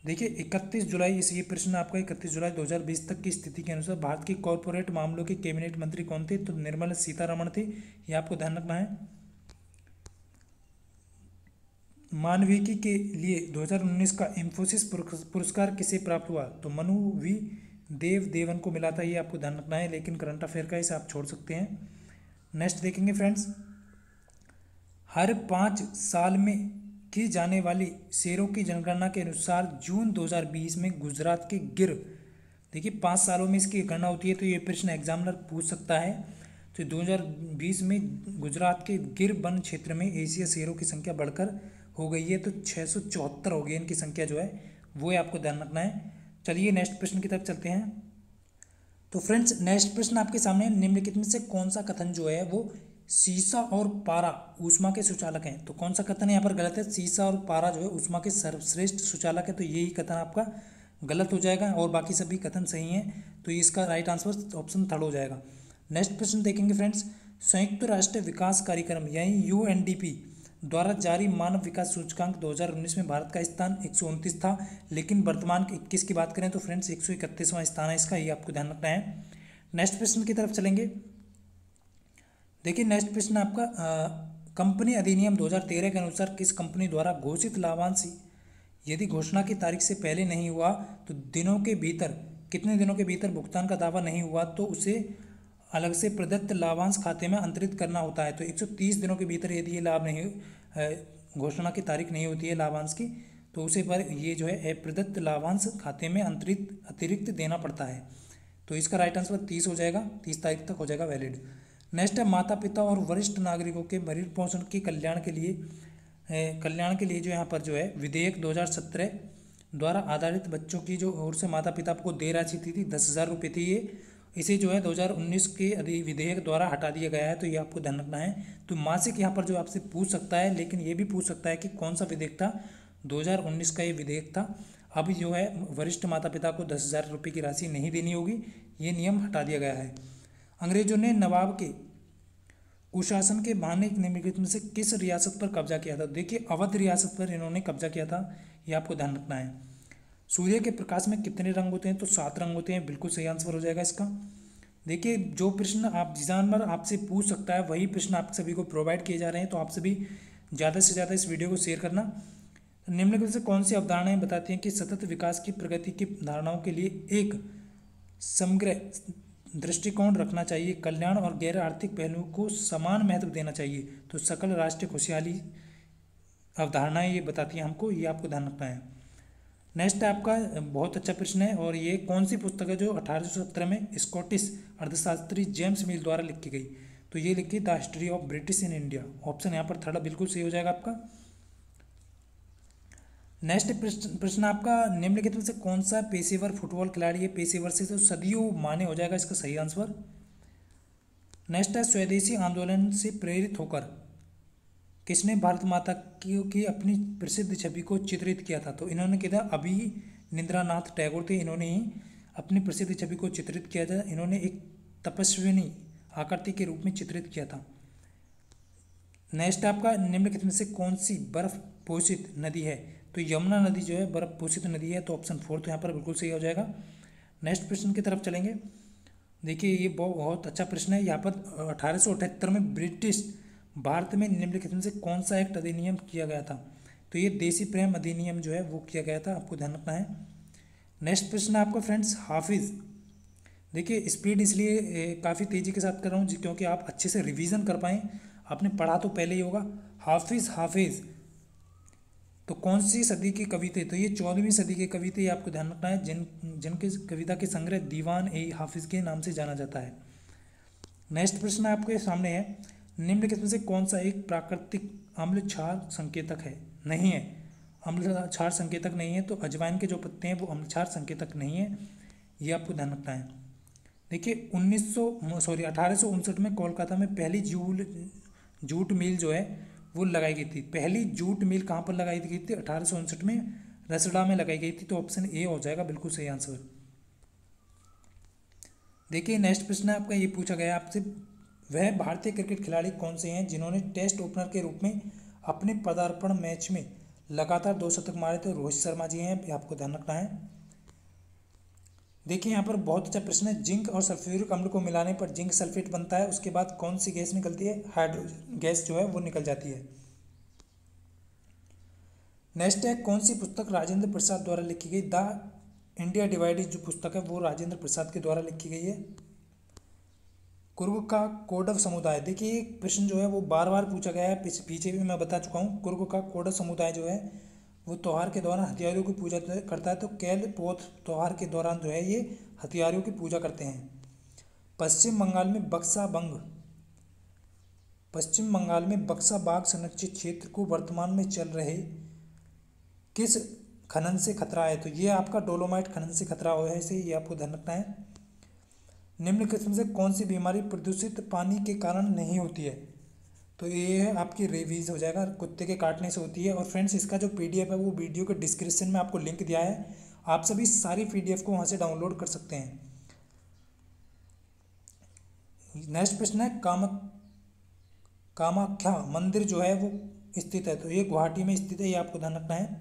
देखिए इकतीस जुलाई इस ये प्रश्न आपका इकतीस जुलाई दो हज़ार बीस तक की स्थिति के अनुसार भारत के कॉरपोरेट मामलों के कैबिनेट मंत्री कौन थे, तो निर्मला सीतारमण थे, ये आपको ध्यान रखना है। मानविकी के लिए दो हज़ार उन्नीस का इंफोसिस पुरस्कार किसे प्राप्त हुआ, तो मनु वी देव देवन को मिला था, ये आपको ध्यान रखना है, लेकिन करंट अफेयर का इसे आप छोड़ सकते हैं। नेक्स्ट देखेंगे फ्रेंड्स, हर पाँच साल में की जाने वाली शेरों की जनगणना के अनुसार जून दो हज़ार बीस में गुजरात के गिर, देखिए पाँच सालों में इसकी गणना होती है, तो ये प्रश्न एग्जामिनर पूछ सकता है। तो दो हज़ार बीस में गुजरात के गिर वन क्षेत्र में एशिया शेरों की संख्या बढ़कर हो गई है, तो छः सौ चौहत्तर हो गई इनकी संख्या जो है वो है आपको ध्यान रखना है। चलिए नेक्स्ट प्रश्न की तरफ चलते हैं। तो फ्रेंड्स नेक्स्ट प्रश्न आपके सामने निम्नलिखित में से कौन सा कथन जो है वो सीसा और पारा ऊष्मा के सुचालक हैं, तो कौन सा कथन यहाँ पर गलत है। सीसा और पारा जो है ऊष्मा के सर्वश्रेष्ठ सुचालक है, तो यही कथन आपका गलत हो जाएगा और बाकी सभी कथन सही हैं, तो इसका राइट आंसर ऑप्शन थर्ड हो जाएगा। नेक्स्ट प्रश्न देखेंगे फ्रेंड्स, संयुक्त राष्ट्र विकास कार्यक्रम यानी यूएनडीपी द्वारा जारी मानव विकास सूचकांक दो हज़ार उन्नीस में भारत का स्थान एक सौ उनतीस था, लेकिन वर्तमान इक्कीस की बात करें तो फ्रेंड्स एक सौ इकतीसवां स्थान है इसका, ये आपको ध्यान रखना है। नेक्स्ट प्रश्न की तरफ चलेंगे। देखिए नेक्स्ट प्रश्न आपका कंपनी अधिनियम दो हज़ार तेरह के अनुसार किस कंपनी द्वारा घोषित लाभांश यदि घोषणा की तारीख से पहले नहीं हुआ तो दिनों के भीतर कितने दिनों के भीतर भुगतान का दावा नहीं हुआ तो उसे अलग से प्रदत्त लाभांश खाते में अंतरित करना होता है। तो एक सौ तीस दिनों के भीतर यदि ये लाभ नहीं घोषणा की तारीख नहीं होती है लाभांश की तो उसे पर ये जो है प्रदत्त लाभांश खाते में अंतरित अतिरिक्त देना पड़ता है। तो इसका राइट आंसर तीस हो जाएगा, तीस तारीख तक हो जाएगा वैलिड। नेक्स्ट है माता पिता और वरिष्ठ नागरिकों के भरण पोषण के कल्याण के लिए कल्याण के लिए जो यहाँ पर जो है विधेयक दो हज़ार सत्रह द्वारा आधारित बच्चों की जो ओर से माता पिता को दे राशि थी, थी दस हज़ार रुपये थी, ये इसे जो है दो हज़ार उन्नीस के अधि विधेयक द्वारा हटा दिया गया है, तो ये आपको ध्यान रखना है। तो मासिक यहाँ पर जो आपसे पूछ सकता है, लेकिन ये भी पूछ सकता है कि कौन सा विधेयक था, दो हज़ार उन्नीस का ये विधेयक था। अब जो है वरिष्ठ माता पिता को दस हज़ार रुपये की राशि नहीं देनी होगी, ये नियम हटा दिया गया है। अंग्रेजों ने नवाब के कुशासन के बहाने निम्नलिखित में से किस रियासत पर कब्जा किया था, देखिए अवध रियासत पर इन्होंने कब्जा किया था, ये आपको ध्यान रखना है। सूर्य के प्रकाश में कितने रंग होते हैं, तो सात रंग होते हैं, बिल्कुल सही आंसर हो जाएगा इसका। देखिए जो प्रश्न आप जानवर आपसे पूछ सकता है वही प्रश्न आप सभी को प्रोवाइड किए जा रहे हैं, तो आप सभी ज़्यादा से ज़्यादा इस वीडियो को शेयर करना। निम्नलिखित से कौन सी अवधारणाएँ बताती हैं कि सतत विकास की प्रगति की धारणाओं के लिए एक समग्र दृष्टिकोण रखना चाहिए, कल्याण और गैर आर्थिक पहलुओं को समान महत्व देना चाहिए। तो सकल राष्ट्रीय खुशहाली अवधारणाएँ ये बताती हैं हमको, ये आपको ध्यान रखना है। नेक्स्ट आपका बहुत अच्छा प्रश्न है और ये कौन सी पुस्तक है जो अठारह सौ सत्रह में स्कॉटिश अर्थशास्त्री जेम्स मिल द्वारा लिखी गई, तो ये लिखी the history of British in India, option यहाँ पर थर्ड बिल्कुल सही हो जाएगा आपका। नेक्स्ट प्रश्न आपका निम्नलिखित में से कौन सा पेशेवर फुटबॉल खिलाड़ी है पेशेवर से तो सदियों माने हो जाएगा इसका सही आंसर। नेक्स्ट है स्वदेशी आंदोलन से प्रेरित होकर किसने भारत माता की अपनी प्रसिद्ध छवि को चित्रित किया था, तो इन्होंने किया था अभी निंद्रानाथ टैगोर थे, इन्होंने ही अपनी प्रसिद्ध छवि को चित्रित किया था। इन्होंने एक तपस्विनी आकृति के रूप में चित्रित किया था। नेक्स्ट आपका निम्नलिखित में से कौन सी बर्फ पोषित नदी है, तो यमुना नदी जो है बर्फ पोषित नदी है, तो ऑप्शन फोर्थ यहाँ पर बिल्कुल सही हो जाएगा। नेक्स्ट प्रश्न की तरफ चलेंगे। देखिए ये बहुत अच्छा प्रश्न है। यहाँ पर अठारह सौ अठहत्तर में ब्रिटिश भारत में निम्नलिखित में से कौन सा एक्ट अधिनियम किया गया था, तो ये देसी प्रेम अधिनियम जो है वो किया गया था, आपको ध्यान रखना है। नेक्स्ट प्रश्न है आपका फ्रेंड्स हाफिज। देखिए स्पीड इसलिए काफ़ी तेज़ी के साथ कर रहा हूँ जी क्योंकि आप अच्छे से रिवीजन कर पाएँ, आपने पढ़ा तो पहले ही होगा। हाफिज हाफिज तो कौन सी सदी की कविते, तो ये चौदहवीं सदी के कवि थे, आपको ध्यान रखना है, जिन जिनके कविता के संग्रह दीवान ए हाफिज़ के नाम से जाना जाता है। नेक्स्ट प्रश्न आपके सामने है, निम्नलिखित में से कौन सा एक प्राकृतिक अम्ल क्षार संकेतक है, नहीं है, अम्ल क्षार संकेतक नहीं है, तो अजवाइन के जो पत्ते हैं वो अम्ल क्षार संकेतक नहीं है, ये आपको ध्यान रखना है। देखिए उन्नीस सौ सॉरी अठारह सौ उनसठ में कोलकाता में पहली जूल जूट मिल जो है वो लगाई गई थी। पहली जूट मिल कहाँ पर लगाई गई थी, अठारह सौ उनसठ में रसड़ा में लगाई गई थी, तो ऑप्शन ए हो जाएगा बिल्कुल सही आंसर। देखिए नेक्स्ट प्रश्न आपका ये पूछा गया आपसे, वह भारतीय क्रिकेट खिलाड़ी कौन से हैं जिन्होंने टेस्ट ओपनर के रूप में अपने पदार्पण मैच में लगातार दो शतक मारे थे, रोहित शर्मा जी हैं, आपको ध्यान रखना है। देखिए यहाँ पर बहुत अच्छा प्रश्न है, जिंक और सल्फ्यूरिक अम्ल को मिलाने पर जिंक सल्फेट बनता है, उसके बाद कौन सी गैस निकलती है, हाइड्रोजन गैस जो है वो निकल जाती है। नेक्स्ट है कौन सी पुस्तक राजेंद्र प्रसाद द्वारा लिखी गई, द इंडिया डिवाइडेड जो पुस्तक है वो राजेंद्र प्रसाद के द्वारा लिखी गई है। कुर्ग का कोडव समुदाय, देखिए एक प्रश्न जो है वो बार बार पूछा गया है, पीछे भी मैं बता चुका हूँ। कुर्ग का कोडव समुदाय जो है वो त्यौहार के दौरान हथियारों की पूजा करता है, तो कैल पोथ त्यौहार के दौरान जो है ये हथियारों की पूजा करते हैं। पश्चिम बंगाल में बक्सा बंग पश्चिम बंगाल में बक्सा बाघ संरक्षित क्षेत्र को वर्तमान में चल रहे किस खनन से खतरा है, तो ये आपका डोलोमाइट खनन से खतरा हुआ है, इसे ये आपको ध्यान रखना है। निम्नलिखित में से कौन सी बीमारी प्रदूषित पानी के कारण नहीं होती है, तो ये आपकी रेबीज हो जाएगा, कुत्ते के काटने से होती है। और फ्रेंड्स इसका जो पीडीएफ है वो वीडियो के डिस्क्रिप्शन में आपको लिंक दिया है, आप सभी सारी पीडीएफ को वहाँ से डाउनलोड कर सकते हैं। नेक्स्ट प्रश्न है काम कामाख्या मंदिर जो है वो स्थित है, तो ये गुवाहाटी में स्थित है, ये आपको ध्यान रखना है।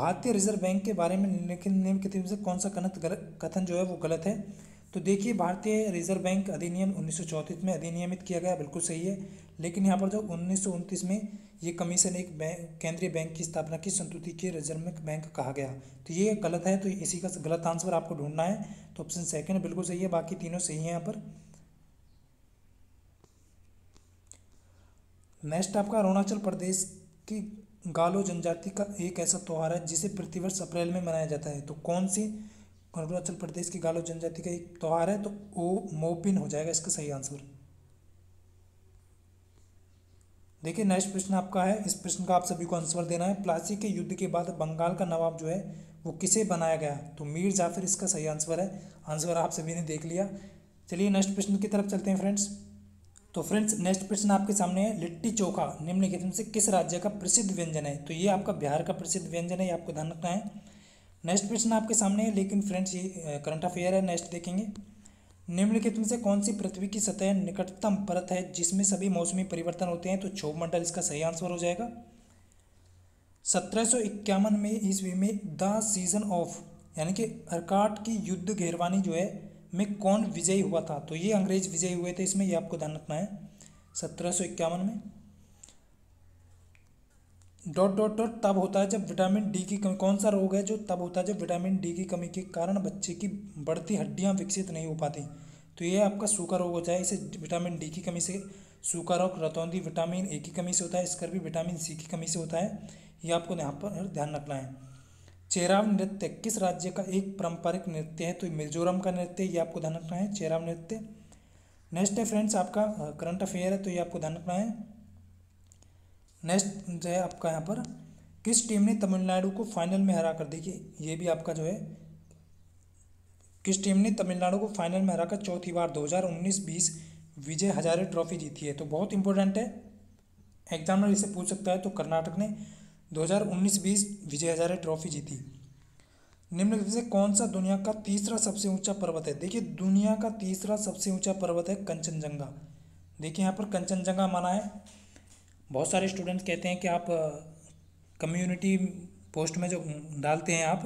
भारतीय रिजर्व बैंक के बारे में निम्नलिखित में से कौन सा कथन जो है वो गलत है, तो देखिए भारतीय रिजर्व बैंक अधिनियम उन्नीस सौ चौंतीस में अधिनियमित किया गया, बिल्कुल सही है, लेकिन यहाँ पर जो उन्नीस सौ उनतीस में ये कमीशन एक बैंक केंद्रीय बैंक की स्थापना की संतुति के रिजर्व बैंक कहा गया, तो ये गलत है, तो इसी का गलत आंसर आपको ढूंढना है, तो ऑप्शन सेकंड बिल्कुल सही है, बाकी तीनों सही है यहाँ पर। नेक्स्ट आपका अरुणाचल प्रदेश की गालो जनजाति का एक ऐसा त्यौहार है जिसे प्रतिवर्ष अप्रैल में मनाया जाता है, तो कौन सी अरुणाचल प्रदेश की गालो जनजाति का एक त्यौहार है, तो ओ मोपिन हो जाएगा इसका सही आंसर। देखिए नेक्स्ट प्रश्न आपका है, इस प्रश्न का आप सभी को आंसर देना है, प्लासी के युद्ध के बाद बंगाल का नवाब जो है वो किसे बनाया गया, तो मीर जाफर इसका सही आंसर है, आंसर आप सभी ने देख लिया। चलिए नेक्स्ट प्रश्न की तरफ चलते हैं फ्रेंड्स। तो फ्रेंड्स नेक्स्ट प्रश्न आपके सामने है, लिट्टी चोखा निम्नलिखित में से किस राज्य का प्रसिद्ध व्यंजन है, तो ये आपका बिहार का प्रसिद्ध व्यंजन है, ये आपको ध्यान रखना है। नेक्स्ट प्रश्न आपके सामने है, लेकिन फ्रेंड्स ये करंट अफेयर है, नेक्स्ट देखेंगे। निम्नलिखित में से कौन सी पृथ्वी की सतह निकटतम परत है जिसमें सभी मौसमी परिवर्तन होते हैं, तो क्षोभमंडल इसका सही आंसर हो जाएगा। सत्रह सौ इक्यावन में ईस्वी में द सीजन ऑफ यानी कि अर्काट की युद्ध घेरवानी जो है में कौन विजयी हुआ था, तो ये अंग्रेज विजयी हुए थे इसमें, ये आपको ध्यान रखना है। सत्रह सौ इक्यावन में डॉट डॉट डॉट तब होता है जब विटामिन डी की कमी, कौन सा रोग है जो तब होता है जब विटामिन डी की कमी के कारण बच्चे की बढ़ती हड्डियां विकसित नहीं हो पाती, तो ये आपका सूखा रोग होता है, इसे विटामिन डी की कमी से सूखा रोग। रतौंधी विटामिन ए की कमी से होता है, इसकर भी विटामिन सी की कमी से होता है, ये आपको यहाँ पर ध्यान रखना है। चेराव नृत्य किस राज्य का एक पारंपरिक नृत्य है, तो मिजोरम का नृत्य, ये आपको ध्यान रखना है, चेराव नृत्य। नेक्स्ट है फ्रेंड्स आपका करंट अफेयर है, तो ये आपको ध्यान रखना है। नेक्स्ट जो है आपका यहाँ पर किस टीम ने तमिलनाडु को फाइनल में हरा कर, देखिए ये भी आपका जो है किस टीम ने तमिलनाडु को फाइनल में हरा कर चौथी बार दो हज़ार उन्नीस बीस विजय हजारे ट्रॉफी जीती है, तो बहुत इंपॉर्टेंट है, एग्जाम में इसे पूछ सकता है, तो कर्नाटक ने दो हज़ार उन्नीस बीस विजय हजारे ट्रॉफी जीती। निम्नलिखित में से कौन सा दुनिया का तीसरा सबसे ऊंचा पर्वत है? देखिए दुनिया का तीसरा सबसे ऊंचा पर्वत है कंचनजंगा। देखिए यहाँ पर कंचनजंगा माना है। बहुत सारे स्टूडेंट्स कहते हैं कि आप कम्युनिटी पोस्ट में जो डालते हैं आप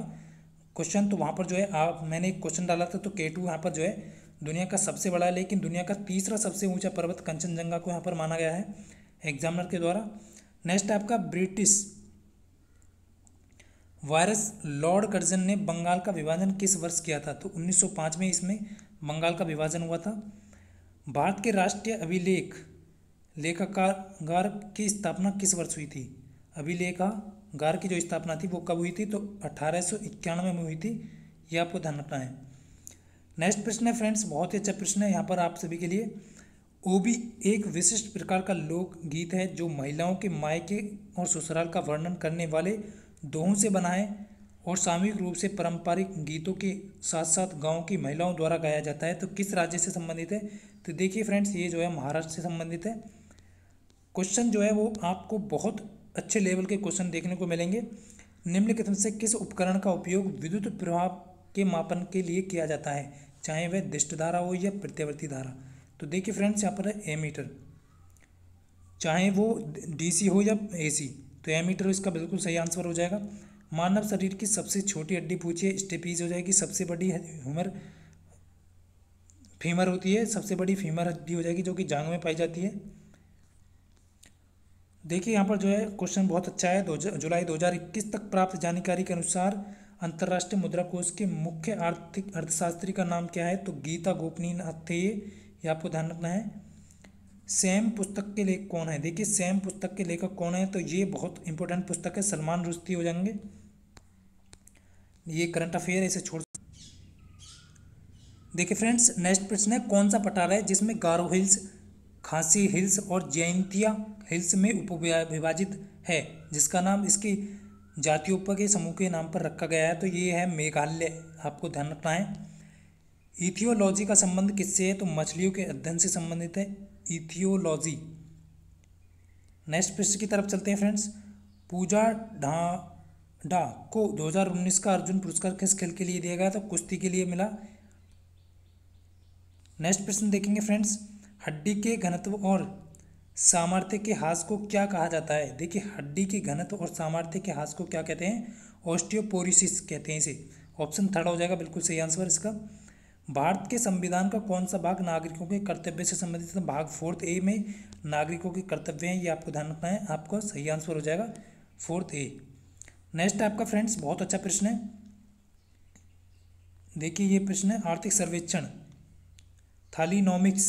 क्वेश्चन, तो वहाँ पर जो है आप मैंने एक क्वेश्चन डाला था तो के टू यहाँ पर जो है दुनिया का सबसे बड़ा है, लेकिन दुनिया का तीसरा सबसे ऊँचा पर्वत कंचनजंगा को यहाँ पर माना गया है एग्जामिनर के द्वारा। नेक्स्ट आपका ब्रिटिश वायरस लॉर्ड कर्जन ने बंगाल का विभाजन किस वर्ष किया था? तो उन्नीस सौ पाँच में इसमें बंगाल का विभाजन हुआ था। भारत के राष्ट्रीय अभिलेख लेखागार की स्थापना किस वर्ष हुई थी? अभिलेखागार की जो स्थापना थी वो कब हुई थी? तो अठारह सौ इक्यानवे में हुई थी, ये आपको ध्यान रखना है। नेक्स्ट प्रश्न है फ्रेंड्स, बहुत ही अच्छा प्रश्न है यहाँ पर आप सभी के लिए। ओबी एक विशिष्ट प्रकार का लोकगीत है जो महिलाओं के मायके और ससुराल का वर्णन करने वाले दोहों से बनाए और सामूहिक रूप से पारंपरिक गीतों के साथ साथ गांव की महिलाओं द्वारा गाया जाता है, तो किस राज्य से संबंधित है? तो देखिए फ्रेंड्स ये जो है महाराष्ट्र से संबंधित है। क्वेश्चन जो है वो आपको बहुत अच्छे लेवल के क्वेश्चन देखने को मिलेंगे। निम्नलिखित में से किस उपकरण का उपयोग विद्युत प्रवाह के मापन के लिए किया जाता है, चाहे वह दिष्ट धारा हो या प्रत्यावर्ती धारा? तो देखिए फ्रेंड्स यहाँ पर है एमीटर, चाहे वो डी सी हो या ए सी, तो एमीटर इसका बिल्कुल सही आंसर हो जाएगा। मानव शरीर की सबसे छोटी हड्डी पूछिए, स्टेपीज हो जाएगी। सबसे बड़ी ह्यूमर फीमर होती है, सबसे बड़ी फीमर हड्डी हो जाएगी जो कि जांघ में पाई जाती है। देखिए यहाँ पर जो है क्वेश्चन बहुत अच्छा है। दो जुलाई दो हज़ार इक्कीस तक प्राप्त जानकारी के अनुसार अंतर्राष्ट्रीय मुद्रा कोष के मुख्य आर्थिक अर्थशास्त्री का नाम क्या है? तो गीता गोपनीनाथ थे, ये आपको ध्यान रखना है। सैम पुस्तक के लेखक कौन है? देखिए सैम पुस्तक के लेखक कौन है, तो ये बहुत इंपॉर्टेंट पुस्तक है, सलमान रुश्ती हो जाएंगे। ये करंट अफेयर है, इसे छोड़। देखिए फ्रेंड्स नेक्स्ट प्रश्न है, कौन सा पठार है जिसमें गारो हिल्स, खांसी हिल्स और जयंतिया हिल्स में उपविभाजित है, जिसका नाम इसकी जातियों के समूह के नाम पर रखा गया है? तो ये है मेघालय, आपको ध्यान रखना है। इथियोलॉजी का संबंध किससे है? तो मछलियों के अध्ययन से संबंधित है इथियोलॉजी। नेक्स्ट प्रश्न की तरफ चलते हैं फ्रेंड्स। पूजा ढांडा को दो हज़ार उन्नीस का अर्जुन पुरस्कार किस खेल के लिए दिया गया? तो कुश्ती के लिए मिला। नेक्स्ट प्रश्न देखेंगे फ्रेंड्स, हड्डी के घनत्व और सामर्थ्य के ह्रास को क्या कहा जाता है? देखिए हड्डी के घनत्व और सामर्थ्य के ह्रास को क्या कहते हैं? ऑस्टियोपोरोसिस कहते हैं इसे। ऑप्शन थर्ड हो जाएगा बिल्कुल सही आंसर इसका। भारत के संविधान का कौन सा भाग नागरिकों के कर्तव्य से संबंधित है? भाग फोर्थ ए में नागरिकों के कर्तव्य हैं, ये आपको ध्यान रखना है, आपको सही आंसर हो जाएगा फोर्थ ए। नेक्स्ट आपका फ्रेंड्स बहुत अच्छा प्रश्न है। देखिए ये प्रश्न है, आर्थिक सर्वेक्षण थालीनॉमिक्स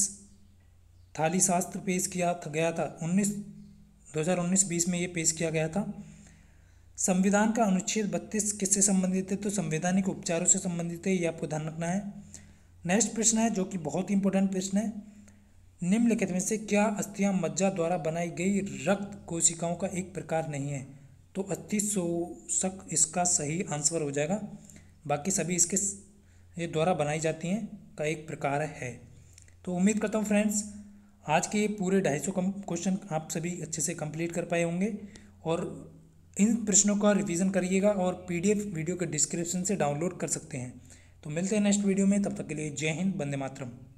थाली शास्त्र पेश किया गया था उन्नीस दो हज़ार उन्नीस बीस में ये पेश किया गया था। संविधान का अनुच्छेद बत्तीस किससे संबंधित है? तो संवैधानिक उपचारों से संबंधित है, ये आपको ध्यान रखना है। नेक्स्ट प्रश्न है जो कि बहुत ही इंपॉर्टेंट प्रश्न है। निम्नलिखित में से क्या अस्थियां मज्जा द्वारा बनाई गई रक्त कोशिकाओं का एक प्रकार नहीं है? तो अस्थि शोषक इसका सही आंसर हो जाएगा, बाकी सभी इसके ये द्वारा बनाई जाती हैं का एक प्रकार है। तो उम्मीद करता हूँ फ्रेंड्स आज के ये पूरे ढाई सौ क्वेश्चन आप सभी अच्छे से कंप्लीट कर पाए होंगे, और इन प्रश्नों का रिवीजन करिएगा और पीडीएफ वीडियो के डिस्क्रिप्शन से डाउनलोड कर सकते हैं। तो मिलते हैं नेक्स्ट वीडियो में, तब तक के लिए जय हिंद, वंदे मातरम।